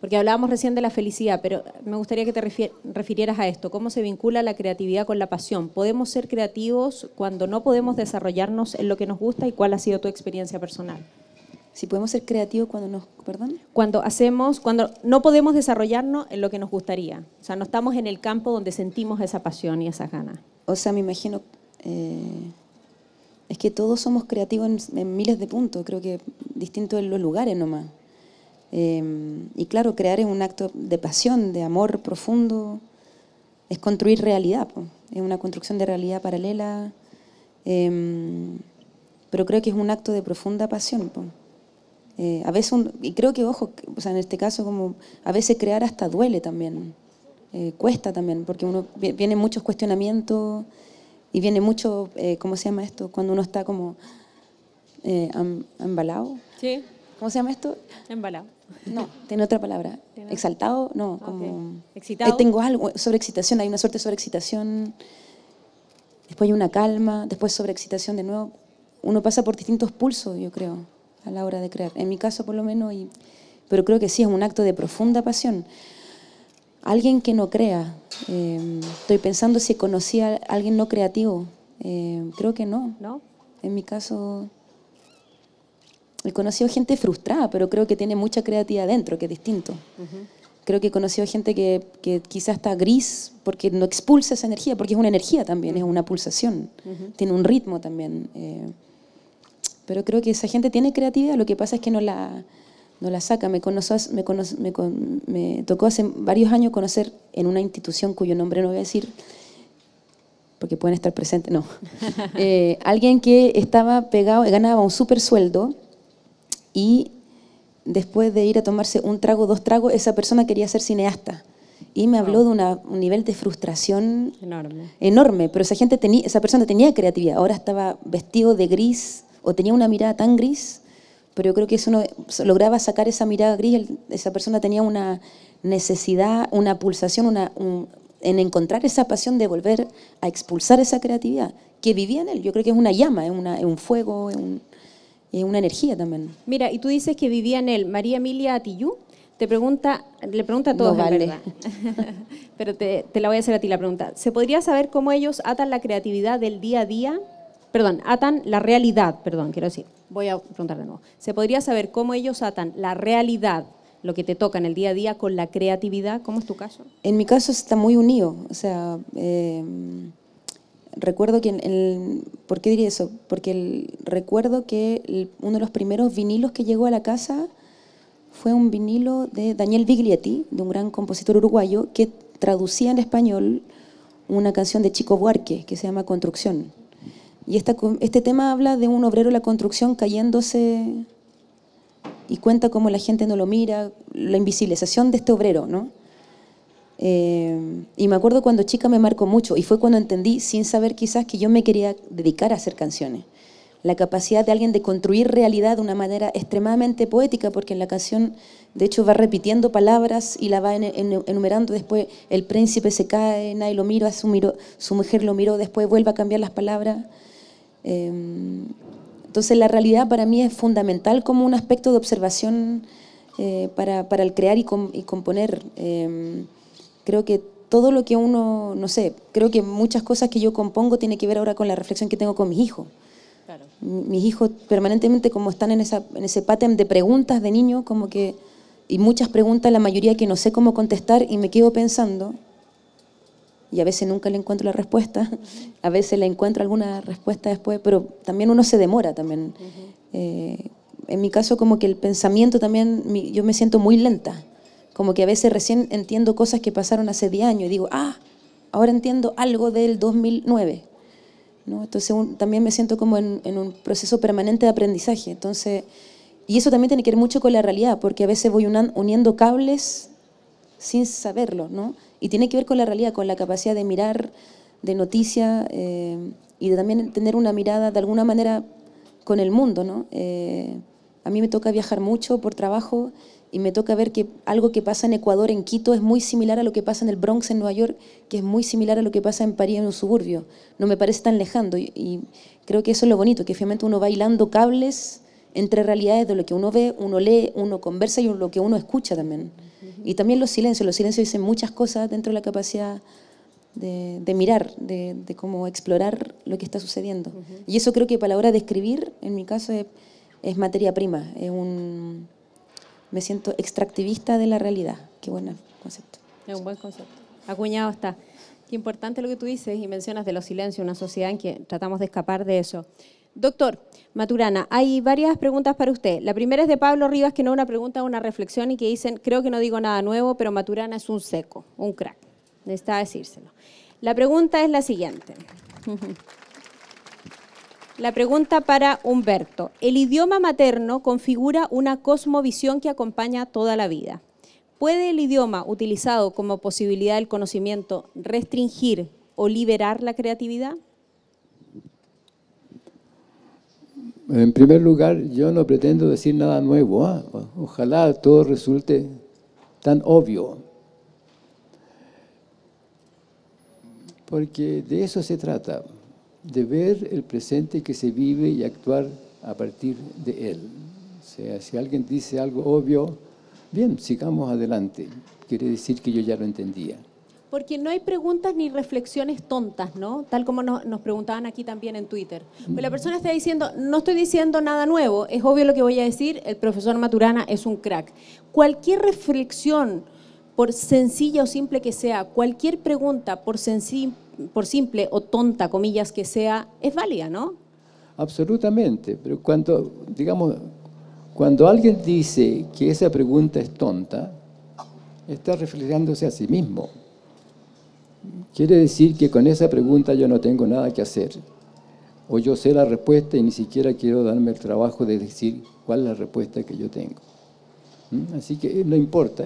Porque hablábamos recién de la felicidad, pero me gustaría que te refirieras a esto. ¿Cómo se vincula la creatividad con la pasión? ¿Podemos ser creativos cuando no podemos desarrollarnos en lo que nos gusta? ¿Y cuál ha sido tu experiencia personal? Si podemos ser creativos cuando nos, perdón, cuando hacemos, cuando no podemos desarrollarnos en lo que nos gustaría. O sea, no estamos en el campo donde sentimos esa pasión y esas ganas. O sea, me imagino... Eh, es que todos somos creativos en, en miles de puntos, creo que distinto en los lugares nomás. Eh, y claro, crear es un acto de pasión, de amor profundo, es construir realidad, po. Es una construcción de realidad paralela, eh, pero creo que es un acto de profunda pasión. Eh, a veces un, y creo que, ojo, o sea, en este caso, como a veces crear hasta duele también, eh, cuesta también, porque uno viene muchos cuestionamientos. Y viene mucho, eh, ¿cómo se llama esto? Cuando uno está como eh, am, embalado. Sí. ¿Cómo se llama esto? Embalado. No, tiene otra palabra. ¿Tiene? Exaltado, no. Okay. Como, excitado. Eh, tengo algo, sobreexcitación, hay una suerte de sobreexcitación. Después hay una calma, después sobreexcitación de nuevo. Uno pasa por distintos pulsos, yo creo, a la hora de crear. En mi caso, por lo menos, y, pero creo que sí, es un acto de profunda pasión. Alguien que no crea, eh, estoy pensando si conocía a alguien no creativo, eh, creo que no. no. En mi caso, he conocido gente frustrada, pero creo que tiene mucha creatividad dentro, que es distinto. Uh-huh. Creo que he conocido gente que, que quizás está gris porque no expulsa esa energía, porque es una energía también, es una pulsación, uh-huh. Tiene un ritmo también. Eh, pero creo que esa gente tiene creatividad, lo que pasa es que no la... No la saca. Me, conoció, me, conoció, me, me tocó hace varios años conocer en una institución cuyo nombre no voy a decir, porque pueden estar presentes, no. eh, alguien que estaba pegado, ganaba un súper sueldo y después de ir a tomarse un trago, dos tragos, esa persona quería ser cineasta. Y me habló oh. de una, un nivel de frustración enorme. enorme pero esa, gente tenía, esa persona tenía creatividad. Ahora estaba vestido de gris o tenía una mirada tan gris. Pero yo creo que eso no, lograba sacar esa mirada gris, esa persona tenía una necesidad, una pulsación, una, un, en encontrar esa pasión de volver a expulsar esa creatividad que vivía en él. Yo creo que es una llama, es, una, es un fuego, es, un, es una energía también. Mira, y tú dices que vivía en él. María Emilia Tijoux Te pregunta, le pregunta a todos, no vale. en verdad. Pero te, te la voy a hacer a ti la pregunta. ¿Se podría saber cómo ellos atan la creatividad del día a día? Perdón, atan la realidad, perdón, quiero decir. Voy a preguntar de nuevo. ¿Se podría saber cómo ellos atan la realidad, lo que te toca en el día a día, con la creatividad? ¿Cómo es tu caso? En mi caso está muy unido. O sea, eh, recuerdo que... En el, ¿por qué diría eso? Porque el, recuerdo que el, uno de los primeros vinilos que llegó a la casa... fue un vinilo de Daniel Viglietti, de un gran compositor uruguayo, que traducía en español una canción de Chico Buarque, que se llama Construcción. Y esta, este tema habla de un obrero de la construcción cayéndose y cuenta cómo la gente no lo mira, la invisibilización de este obrero, ¿no? Eh, y me acuerdo cuando chica me marcó mucho, y fue cuando entendí, sin saber quizás, que yo me quería dedicar a hacer canciones. La capacidad de alguien de construir realidad de una manera extremadamente poética, porque en la canción, de hecho, va repitiendo palabras y la va enumerando después. El príncipe se cae, nadie lo mira, su, miró, su mujer lo miró, después vuelve a cambiar las palabras. Entonces, la realidad para mí es fundamental como un aspecto de observación para, para el crear y componer. Creo que todo lo que uno, no sé, creo que muchas cosas que yo compongo tiene que ver ahora con la reflexión que tengo con mis hijos. Claro. Mis hijos permanentemente como están en, esa, en ese pattern de preguntas de niño, como que, y muchas preguntas, la mayoría que no sé cómo contestar y me quedo pensando, y a veces nunca le encuentro la respuesta, uh-huh. a veces le encuentro alguna respuesta después, pero también uno se demora también. Uh-huh. eh, en mi caso como que el pensamiento también, mi, yo me siento muy lenta, como que a veces recién entiendo cosas que pasaron hace diez años y digo, ah, ahora entiendo algo del dos mil nueve. ¿No? Entonces un, también me siento como en, en un proceso permanente de aprendizaje. Entonces, y eso también tiene que ver mucho con la realidad, porque a veces voy unan, uniendo cables sin saberlo, ¿no? Y tiene que ver con la realidad, con la capacidad de mirar, de noticia, eh, y de también tener una mirada de alguna manera con el mundo, ¿no? Eh, a mí me toca viajar mucho por trabajo y me toca ver que algo que pasa en Ecuador, en Quito, es muy similar a lo que pasa en el Bronx, en Nueva York, que es muy similar a lo que pasa en París, en un suburbio. No me parece tan lejano y, y creo que eso es lo bonito, que finalmente uno va hilando cables entre realidades de lo que uno ve, uno lee, uno conversa y lo que uno escucha también. Uh-huh. Y también los silencios, los silencios dicen muchas cosas dentro de la capacidad de, de mirar, de, de cómo explorar lo que está sucediendo. Uh-huh. Y eso creo que para la hora de escribir, en mi caso, es, es materia prima, es un... Me siento extractivista de la realidad. Qué buen concepto. Es un buen concepto. Acuñado está. Qué importante lo que tú dices y mencionas de los silencios, una sociedad en que tratamos de escapar de eso. Doctor Maturana, hay varias preguntas para usted. La primera es de Pablo Rivas, que no es una pregunta, una reflexión, y que dicen, creo que no digo nada nuevo, pero Maturana es un seco, un crack. Necesitaba decírselo. La pregunta es la siguiente. La pregunta para Humberto. El idioma materno configura una cosmovisión que acompaña toda la vida. ¿Puede el idioma utilizado como posibilidad del conocimiento restringir o liberar la creatividad? En primer lugar, yo no pretendo decir nada nuevo, ¿eh? Ojalá todo resulte tan obvio. Porque de eso se trata. De ver el presente que se vive y actuar a partir de él. O sea, si alguien dice algo obvio, bien, sigamos adelante. Quiere decir que yo ya lo entendía. Porque no hay preguntas ni reflexiones tontas, ¿no? Tal como nos, nos preguntaban aquí también en Twitter. Pues la persona está diciendo, no estoy diciendo nada nuevo, es obvio lo que voy a decir, el profesor Maturana es un crack. Cualquier reflexión, por sencilla o simple que sea, cualquier pregunta, por sencilla, por simple o tonta, comillas, que sea, es válida, ¿no? Absolutamente, pero cuando, digamos, cuando alguien dice que esa pregunta es tonta, está reflejándose a sí mismo. Quiere decir que con esa pregunta yo no tengo nada que hacer, o yo sé la respuesta y ni siquiera quiero darme el trabajo de decir cuál es la respuesta que yo tengo. ¿Mm? Así que no importa,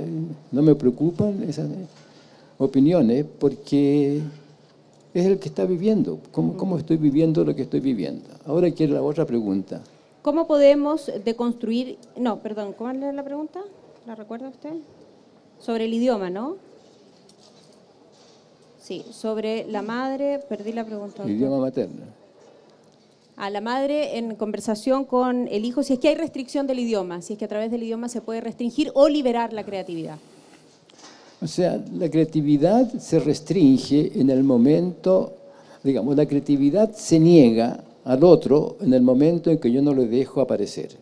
no me preocupan esas opiniones porque... es el que está viviendo. ¿Cómo, ¿Cómo estoy viviendo lo que estoy viviendo? Ahora quiero la otra pregunta. ¿Cómo podemos deconstruir... No, perdón, ¿cómo es la pregunta? ¿La recuerda usted? Sobre el idioma, ¿no? Sí, sobre la madre... Perdí la pregunta. El idioma materno. a la madre en conversación con el hijo, si es que hay restricción del idioma, si es que a través del idioma se puede restringir o liberar la creatividad. O sea, la creatividad se restringe en el momento, digamos, la creatividad se niega al otro en el momento en que yo no le dejo aparecer.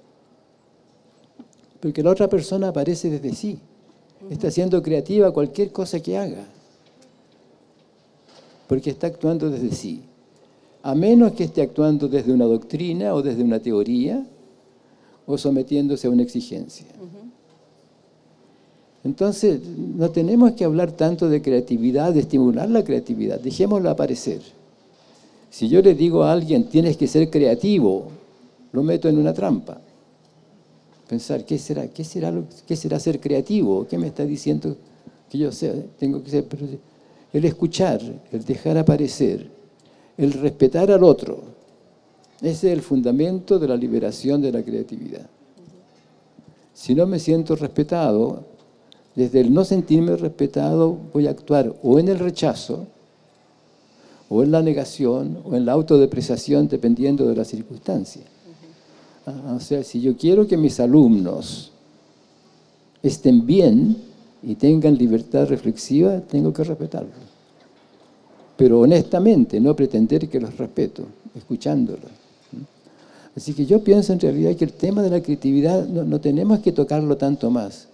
Porque la otra persona aparece desde sí, está siendo creativa cualquier cosa que haga, porque está actuando desde sí. A menos que esté actuando desde una doctrina o desde una teoría o sometiéndose a una exigencia. Uh-huh. Entonces, no tenemos que hablar tanto de creatividad, de estimular la creatividad, dejémosla aparecer. Si yo le digo a alguien, tienes que ser creativo, lo meto en una trampa. Pensar, ¿qué será, qué será, lo, qué será ser creativo? ¿Qué me está diciendo que yo sea? Tengo que ser... El escuchar, el dejar aparecer, el respetar al otro. Ese es el fundamento de la liberación de la creatividad. Si no me siento respetado, desde el no sentirme respetado voy a actuar o en el rechazo, o en la negación, o en la autodepreciación, dependiendo de la circunstancia. O sea, si yo quiero que mis alumnos estén bien y tengan libertad reflexiva, tengo que respetarlos. Pero honestamente, no pretender que los respeto, escuchándolos. Así que yo pienso en realidad que el tema de la creatividad no, no tenemos que tocarlo tanto más.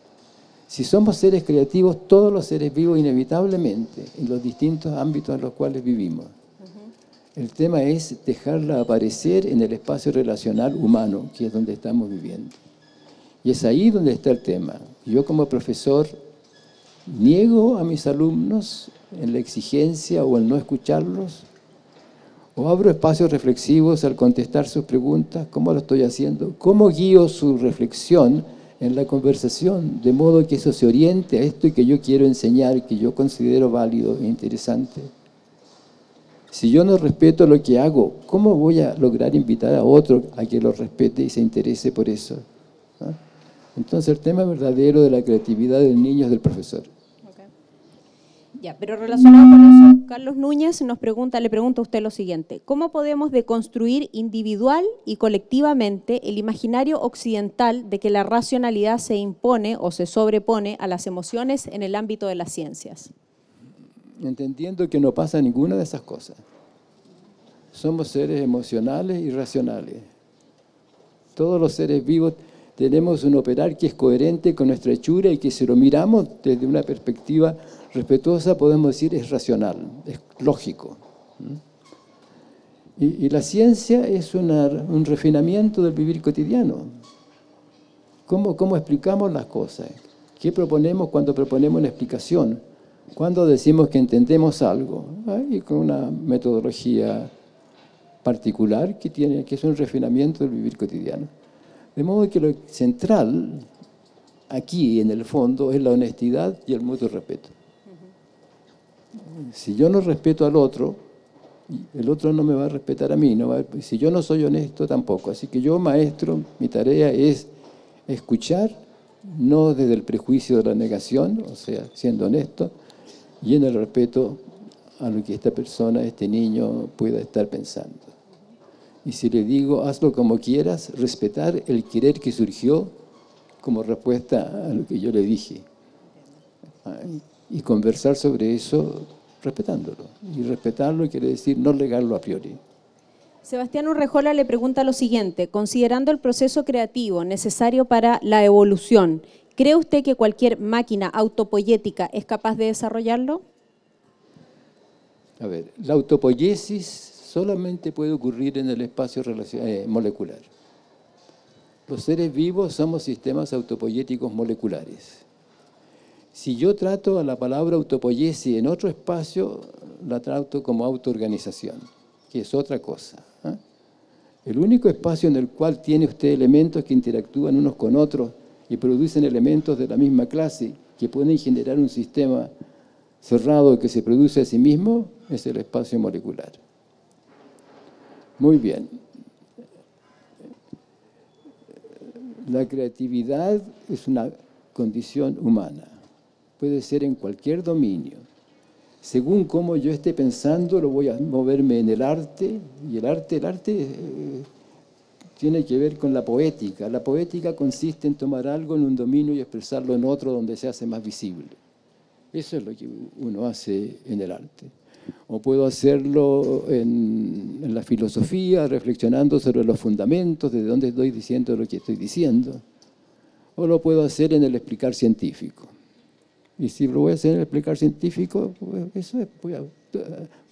Si somos seres creativos, todos los seres vivos inevitablemente, en los distintos ámbitos en los cuales vivimos. Uh-huh. El tema es dejarla aparecer en el espacio relacional humano, que es donde estamos viviendo. Y es ahí donde está el tema. Yo como profesor niego a mis alumnos en la exigencia o el no escucharlos, o abro espacios reflexivos al contestar sus preguntas, ¿cómo lo estoy haciendo? ¿Cómo guío su reflexión en la conversación? De modo que eso se oriente a esto que yo quiero enseñar, que yo considero válido e interesante. Si yo no respeto lo que hago, ¿cómo voy a lograr invitar a otro a que lo respete y se interese por eso? ¿Ah? Entonces el tema verdadero de la creatividad del niño es del profesor. Ya, pero relacionado con eso, Carlos Núñez nos pregunta, le pregunta a usted lo siguiente: ¿cómo podemos deconstruir individual y colectivamente el imaginario occidental de que la racionalidad se impone o se sobrepone a las emociones en el ámbito de las ciencias? Entendiendo que no pasa ninguna de esas cosas. Somos seres emocionales y racionales. Todos los seres vivos tenemos un operar que es coherente con nuestra hechura y que si lo miramos desde una perspectiva respetuosa podemos decir es racional, es lógico. Y, y la ciencia es una, un refinamiento del vivir cotidiano. ¿Cómo, cómo explicamos las cosas? ¿Qué proponemos cuando proponemos una explicación? ¿Cuándo decimos que entendemos algo? ¿Ah? Y con una metodología particular que, tiene, que es un refinamiento del vivir cotidiano. De modo que lo central aquí, en el fondo, es la honestidad y el mutuo respeto. Si yo no respeto al otro, el otro no me va a respetar a mí. No va a, si yo no soy honesto, tampoco. Así que yo, maestro, mi tarea es escuchar, no desde el prejuicio de la negación, o sea, siendo honesto, y en el respeto a lo que esta persona, este niño, pueda estar pensando. Y si le digo, hazlo como quieras, respetar el querer que surgió como respuesta a lo que yo le dije. Y conversar sobre eso respetándolo. Y respetarlo quiere decir no negarlo a priori. Sebastián Urrejola le pregunta lo siguiente: considerando el proceso creativo necesario para la evolución, ¿cree usted que cualquier máquina autopoyética es capaz de desarrollarlo? A ver, la autopoiesis solamente puede ocurrir en el espacio eh, molecular. Los seres vivos somos sistemas autopoyéticos moleculares. Si yo trato a la palabra autopoiesis en otro espacio, la trato como autoorganización, que es otra cosa. ¿Eh? El único espacio en el cual tiene usted elementos que interactúan unos con otros y producen elementos de la misma clase que pueden generar un sistema cerrado que se produce a sí mismo, es el espacio molecular. Muy bien. La creatividad es una condición humana. Puede ser en cualquier dominio. según cómo yo esté pensando, lo voy a moverme en el arte, y el arte, el arte eh, tiene que ver con la poética. La poética consiste en tomar algo en un dominio y expresarlo en otro donde se hace más visible. Eso es lo que uno hace en el arte. O puedo hacerlo en, en la filosofía, reflexionando sobre los fundamentos, de dónde estoy diciendo lo que estoy diciendo. O lo puedo hacer en el explicar científico. Y si lo voy a hacer en el explicar científico, pues eso es, voy a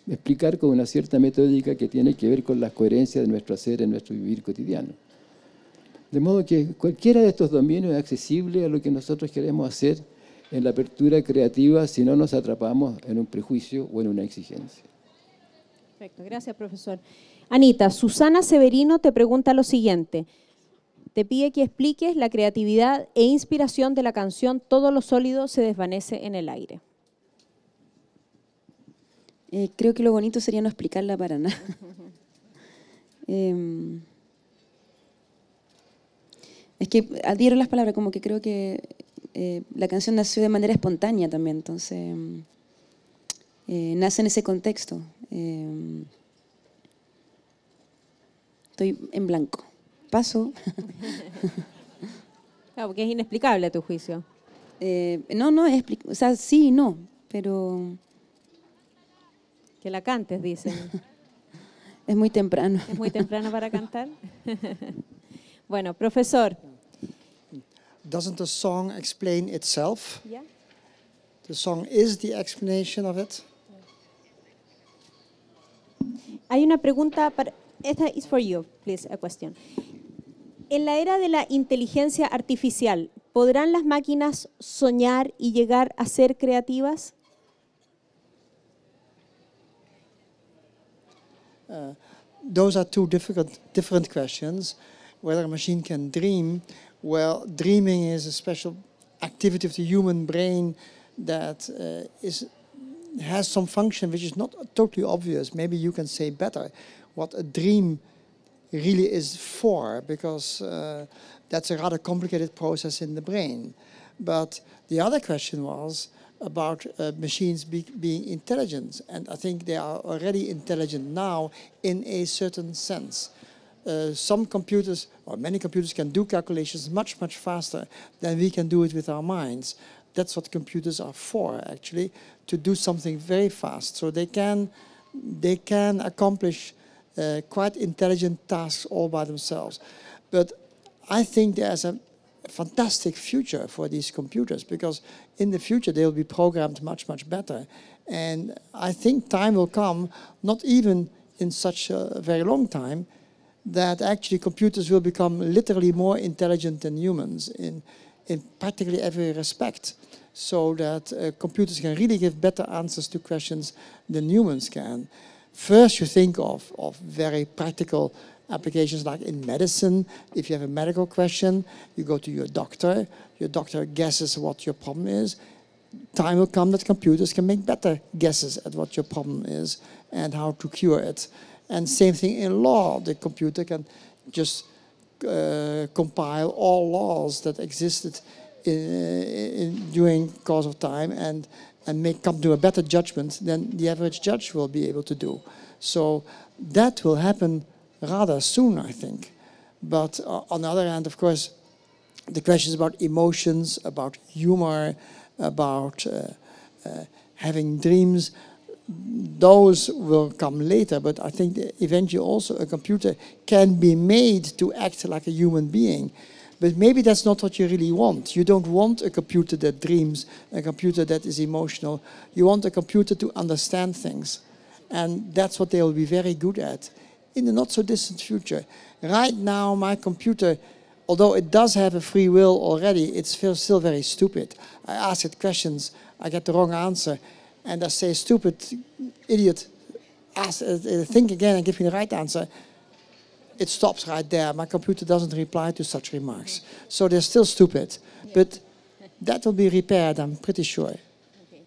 explicar con una cierta metódica que tiene que ver con las coherencias de nuestro hacer en nuestro vivir cotidiano. De modo que cualquiera de estos dominios es accesible a lo que nosotros queremos hacer en la apertura creativa si no nos atrapamos en un prejuicio o en una exigencia. Perfecto, gracias profesor. Anita, Susana Severino te pregunta lo siguiente. Te pide que expliques la creatividad e inspiración de la canción Todo lo sólido se desvanece en el aire. Eh, creo que lo bonito sería no explicarla para nada. eh, es que adhiero las palabras, como que creo que eh, la canción nació de manera espontánea también, entonces eh, nace en ese contexto. Eh, estoy en blanco. Paso. Claro, porque es inexplicable a tu juicio. Eh, no, no, es, o sea, sí y no, pero... Que la cantes, dicen. Es muy temprano. ¿Es muy temprano para cantar? Bueno, profesor. Doesn't the song explain itself? Yeah. The song is the explanation of it. Hay una pregunta para... Esta es for you, please, a question. En la era de la inteligencia artificial, ¿podrán las máquinas soñar y llegar a ser creativas? Uh, those are two different, different questions. Whether a machine can dream, well, dreaming is a special activity of the human brain that uh, is, has some function which is not totally obvious. Maybe you can say better what a dream really is for, because uh, that's a rather complicated process in the brain. But the other question was about uh, machines be being intelligent, and I think they are already intelligent now in a certain sense. Uh, some computers, or many computers, can do calculations much, much faster than we can do it with our minds. That's what computers are for, actually, to do something very fast. So they can, they can accomplish Uh, quite intelligent tasks all by themselves. But I think there's a fantastic future for these computers, because in the future they'll be programmed much, much better. And I think time will come, not even in such a very long time, that actually computers will become literally more intelligent than humans in, in practically every respect, so that uh, computers can really give better answers to questions than humans can. First, you think of, of very practical applications, like in medicine. If you have a medical question, you go to your doctor. Your doctor guesses what your problem is. Time will come that computers can make better guesses at what your problem is and how to cure it. And same thing in law. The computer can just uh, compile all laws that existed in, in, during the course of time, and and may come to a better judgment than the average judge will be able to do. So that will happen rather soon, I think. But uh, on the other hand, of course, the questions about emotions, about humor, about uh, uh, having dreams, those will come later. But I think that eventually also a computer can be made to act like a human being. But maybe that's not what you really want. You don't want a computer that dreams, a computer that is emotional. You want a computer to understand things. And that's what they will be very good at in the not so distant future. Right now, my computer, although it does have a free will already, it's still very stupid. I ask it questions, I get the wrong answer, and I say, stupid, idiot, ask, uh, think again and give me the right answer. It stops right there. My computer doesn't reply to such remarks. So they're still stupid. Yeah. But that will be repaired, I'm pretty sure. Okay.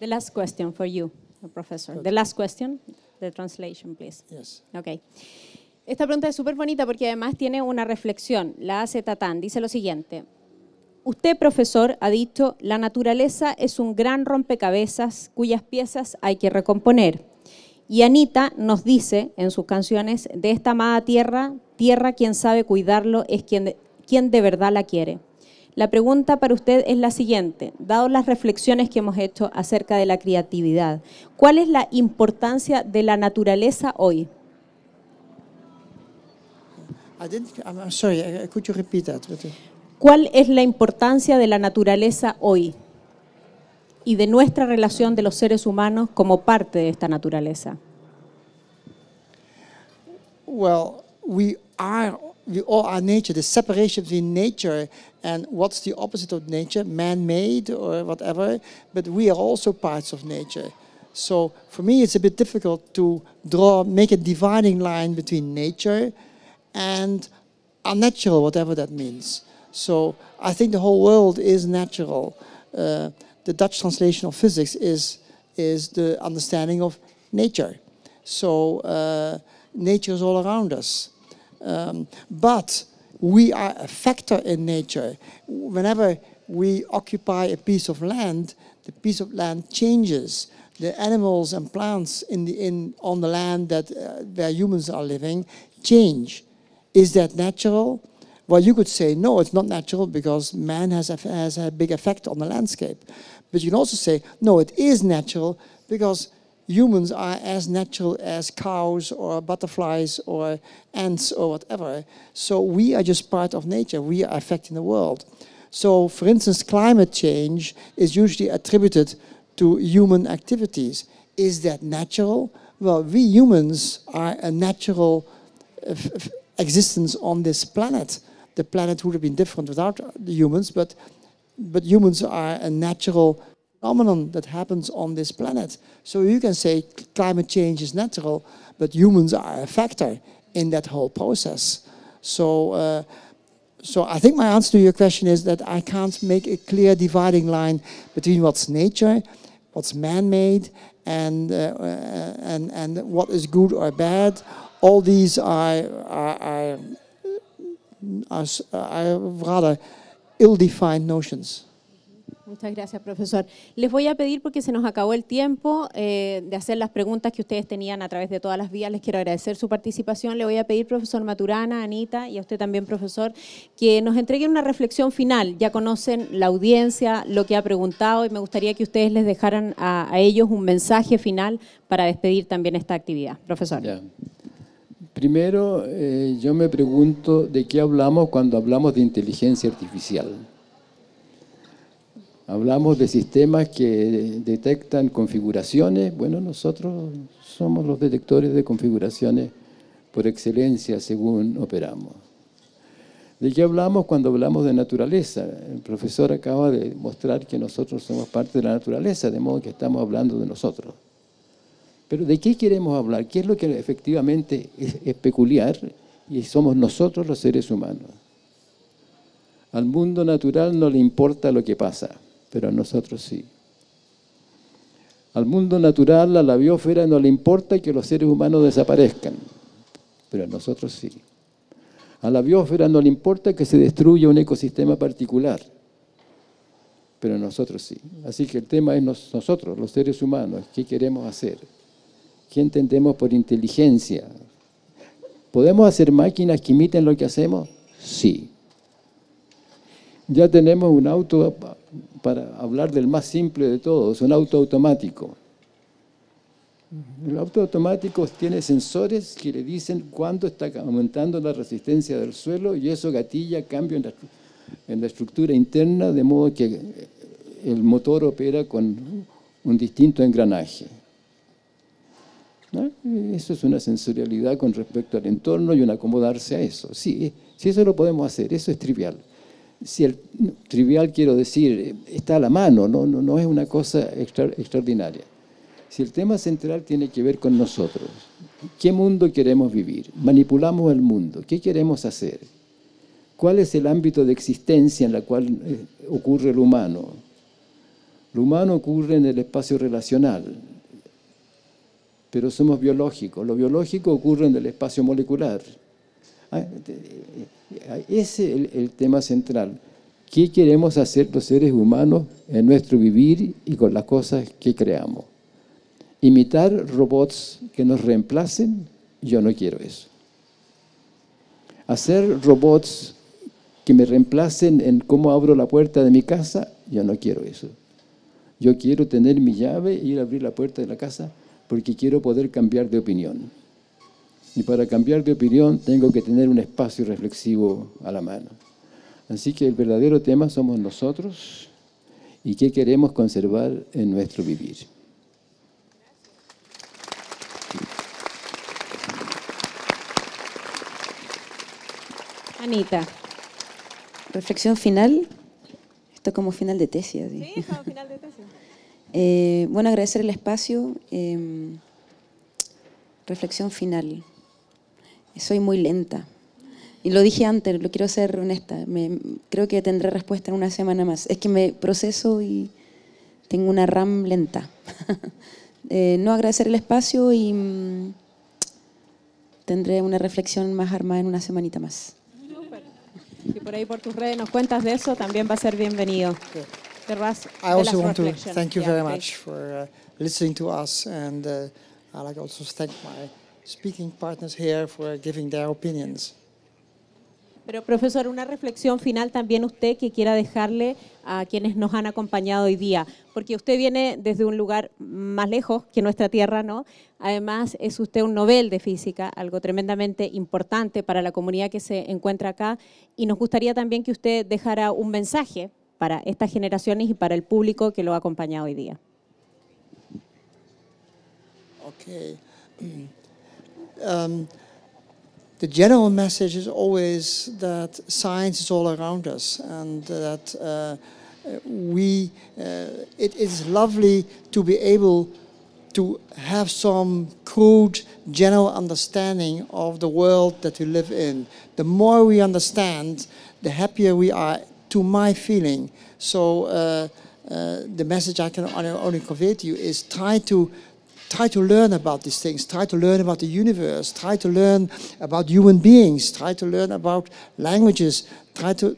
The last question for you, Professor. Good. The last question, the translation, please. Yes. Okay. Esta pregunta es súper bonita porque además tiene una reflexión. La hace Tatán. Dice lo siguiente. Usted, profesor, ha dicho, la naturaleza es un gran rompecabezas cuyas piezas hay que recomponer. Y Anita nos dice en sus canciones, de esta amada tierra, tierra quien sabe cuidarlo es quien, quien de verdad la quiere. La pregunta para usted es la siguiente, dado las reflexiones que hemos hecho acerca de la creatividad, ¿cuál es la importancia de la naturaleza hoy? ¿Cuál es la importancia de la naturaleza hoy y de nuestra relación de los seres humanos como parte de esta naturaleza? Well, we are we all are nature. The separation between nature and what's the opposite of nature, man-made or whatever, but we are also parts of nature. So for me it's a bit difficult to draw, make a dividing line between nature and unnatural, whatever that means. So I think the whole world is natural. Uh, the Dutch translation of physics is is the understanding of nature. So uh, nature is all around us. Um, but we are a factor in nature. Whenever we occupy a piece of land, the piece of land changes. The animals and plants in the, in, on the land that uh, where humans are living change. Is that natural? Well, you could say, no, it's not natural because man has a, has a big effect on the landscape. But you can also say, no, it is natural because humans are as natural as cows or butterflies or ants or whatever. So we are just part of nature. We are affecting the world. So, for instance, climate change is usually attributed to human activities. Is that natural? Well, we humans are a natural uh, f existence on this planet. The planet would have been different without the humans, but but humans are a natural phenomenon that happens on this planet. So you can say climate change is natural, but humans are a factor in that whole process. So uh, so I think my answer to your question is that I can't make a clear dividing line between what's nature, what's man-made, and uh, and and what is good or bad. All these are, are, are, are rather ill-defined notions. Muchas gracias, profesor. Les voy a pedir, porque se nos acabó el tiempo, eh, de hacer las preguntas que ustedes tenían a través de todas las vías. Les quiero agradecer su participación. Le voy a pedir, profesor Maturana, Anita, y a usted también, profesor, que nos entreguen una reflexión final. Ya conocen la audiencia, lo que ha preguntado, y me gustaría que ustedes les dejaran a, a ellos un mensaje final para despedir también esta actividad. Profesor. Yeah. Primero, eh, yo me pregunto de qué hablamos cuando hablamos de inteligencia artificial. Hablamos de sistemas que detectan configuraciones. Bueno, nosotros somos los detectores de configuraciones por excelencia según operamos. ¿De qué hablamos cuando hablamos de naturaleza? El profesor acaba de mostrar que nosotros somos parte de la naturaleza, de modo que estamos hablando de nosotros. Pero ¿de qué queremos hablar? ¿Qué es lo que efectivamente es, es peculiar? Y somos nosotros los seres humanos. Al mundo natural no le importa lo que pasa, pero a nosotros sí. Al mundo natural, a la biosfera, no le importa que los seres humanos desaparezcan, pero a nosotros sí. A la biosfera no le importa que se destruya un ecosistema particular, pero a nosotros sí. Así que el tema es nos, nosotros, los seres humanos, ¿qué queremos hacer? ¿Qué entendemos por inteligencia? ¿Podemos hacer máquinas que imiten lo que hacemos? Sí. Ya tenemos un auto, para hablar del más simple de todos, un auto automático. El auto automático tiene sensores que le dicen cuánto está aumentando la resistencia del suelo y eso gatilla cambio en la, en la estructura interna, de modo que el motor opera con un distinto engranaje. ¿No? Eso es una sensorialidad con respecto al entorno y un acomodarse a eso. Sí, sí, eso lo podemos hacer, eso es trivial. Si el trivial, quiero decir, está a la mano, no, no, no es una cosa extra, extraordinaria. Si el tema central tiene que ver con nosotros, ¿qué mundo queremos vivir? Manipulamos el mundo, ¿qué queremos hacer? ¿Cuál es el ámbito de existencia en el cual ocurre el humano? El humano ocurre en el espacio relacional, pero somos biológicos. Lo biológico ocurre en el espacio molecular. Ese es el tema central. ¿Qué queremos hacer los seres humanos en nuestro vivir y con las cosas que creamos? Imitar robots que nos reemplacen, yo no quiero eso. Hacer robots que me reemplacen en cómo abro la puerta de mi casa, yo no quiero eso. Yo quiero tener mi llave e ir a abrir la puerta de la casa porque quiero poder cambiar de opinión. Y para cambiar de opinión tengo que tener un espacio reflexivo a la mano. Así que el verdadero tema somos nosotros y qué queremos conservar en nuestro vivir. Anita, reflexión final. Esto como final de tesis. Sí, sí, como final de tesis. eh, bueno, agradecer el espacio. Eh, reflexión final. Soy muy lenta. Y lo dije antes, lo quiero ser honesta, me, creo que tendré respuesta en una semana más. Es que me proceso y tengo una RAM lenta. eh, no agradecer el espacio y mmm, tendré una reflexión más armada en una semanita más. Súper. Si por ahí por tus redes nos cuentas de eso, también va a ser bienvenido. The rest, I also want to thank you yeah, very much for uh, listening to us and uh, I like also thank my speaking partners here for giving their opinions. Pero, profesor, una reflexión final también usted que quiera dejarle a quienes nos han acompañado hoy día, porque usted viene desde un lugar más lejos que nuestra Tierra, ¿no? Además, es usted un Nobel de Física, algo tremendamente importante para la comunidad que se encuentra acá, y nos gustaría también que usted dejara un mensaje para estas generaciones y para el público que lo ha acompañado hoy día. Okay. Um. The general message is always that science is all around us and that uh, we, uh, it is lovely to be able to have some crude general understanding of the world that we live in. The more we understand, the happier we are, to my feeling. So uh, uh, the message I can only convey to you is try to Try to learn about these things, try to learn about the universe, try to learn about human beings, try to learn about languages, try to,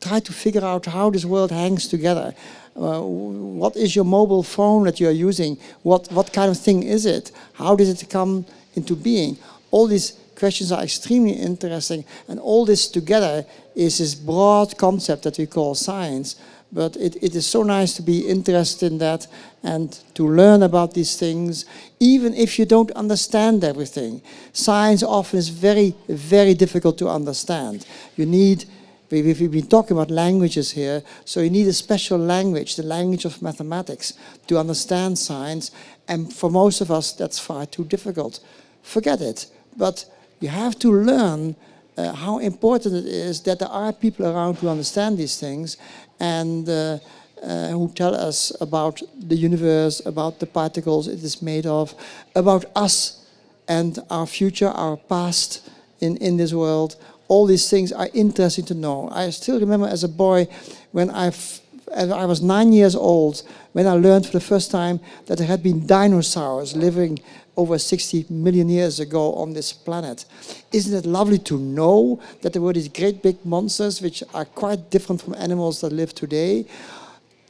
try to figure out how this world hangs together. Uh, what is your mobile phone that you're using? What, what kind of thing is it? How did it come into being? All these questions are extremely interesting, and all this together is this broad concept that we call science. But it, it is so nice to be interested in that and to learn about these things, even if you don't understand everything. Science often is very, very difficult to understand. You need, we've been talking about languages here, so you need a special language, the language of mathematics, to understand science. And for most of us, that's far too difficult. Forget it. But you have to learn Uh, how important it is that there are people around who understand these things and uh, uh, who tell us about the universe, about the particles it is made of, about us and our future, our past in, in this world. All these things are interesting to know. I still remember as a boy when I've I was nine years old when I learned for the first time that there had been dinosaurs living over sixty million years ago on this planet. Isn't it lovely to know that there were these great big monsters which are quite different from animals that live today?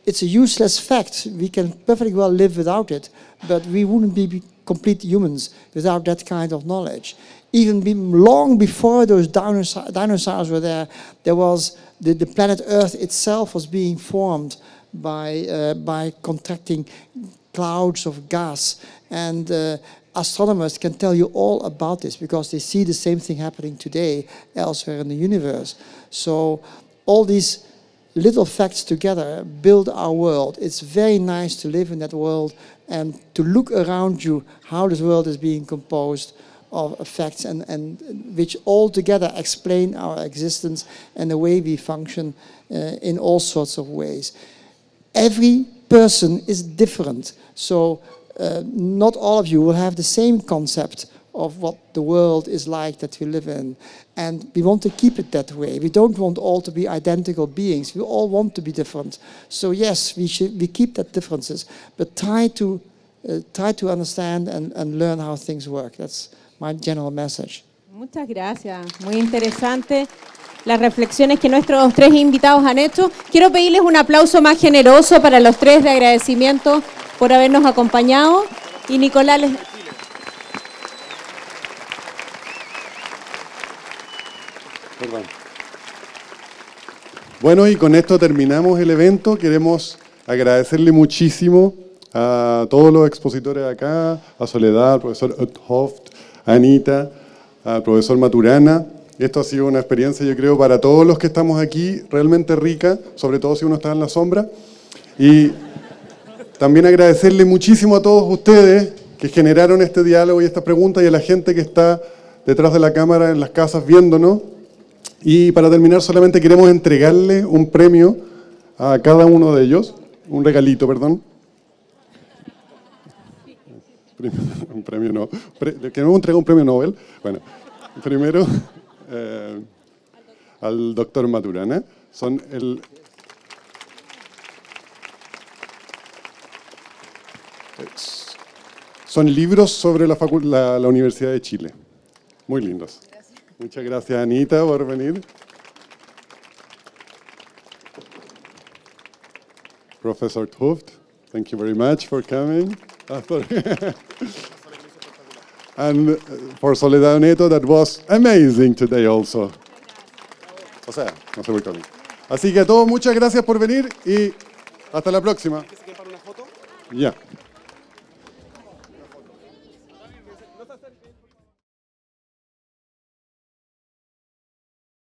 It's a useless fact. We can perfectly well live without it, but we wouldn't be complete humans without that kind of knowledge. Even long before those dinosaur, dinosaurs were there, there was the, the planet Earth itself was being formed by uh, by contracting clouds of gas, and uh, astronomers can tell you all about this because they see the same thing happening today elsewhere in the universe. So all these little facts together build our world. It's very nice to live in that world and to look around you how this world is being composed of facts and, and which all together explain our existence and the way we function uh, in all sorts of ways. Every person is different, so uh, not all of you will have the same concept of what the world is like that we live in. And we want to keep it that way. We don't want all to be identical beings. We all want to be different. So yes, we should we keep that differences, but try to uh, try to understand and, and learn how things work. That's my general message. Muchas gracias. Muy interesante. las reflexiones que nuestros tres invitados han hecho. Quiero pedirles un aplauso más generoso para los tres de agradecimiento por habernos acompañado. Y Nicolás... Les... Bueno, y con esto terminamos el evento. Queremos agradecerle muchísimo a todos los expositores de acá, a Soledad, al profesor Gerard 't Hooft, a Anita, al profesor Maturana. Esto ha sido una experiencia, yo creo, para todos los que estamos aquí, realmente rica, sobre todo si uno está en la sombra. Y también agradecerle muchísimo a todos ustedes que generaron este diálogo y estas preguntas, y a la gente que está detrás de la cámara en las casas viéndonos. Y para terminar, solamente queremos entregarle un premio a cada uno de ellos, un regalito, perdón. Un premio no, que no entrega un premio Nobel. Bueno, primero eh, al doctor Maturana. Son el son libros sobre la, la, la Universidad de Chile, muy lindos. Gracias. Muchas gracias, Anita, por venir. Professor 't Hooft, thank you very much for coming. And for Soledad Onetto, that was amazing today also. O sea, no se vuelve. Así que a todos, muchas gracias por venir y hasta la próxima. Ya. Yeah.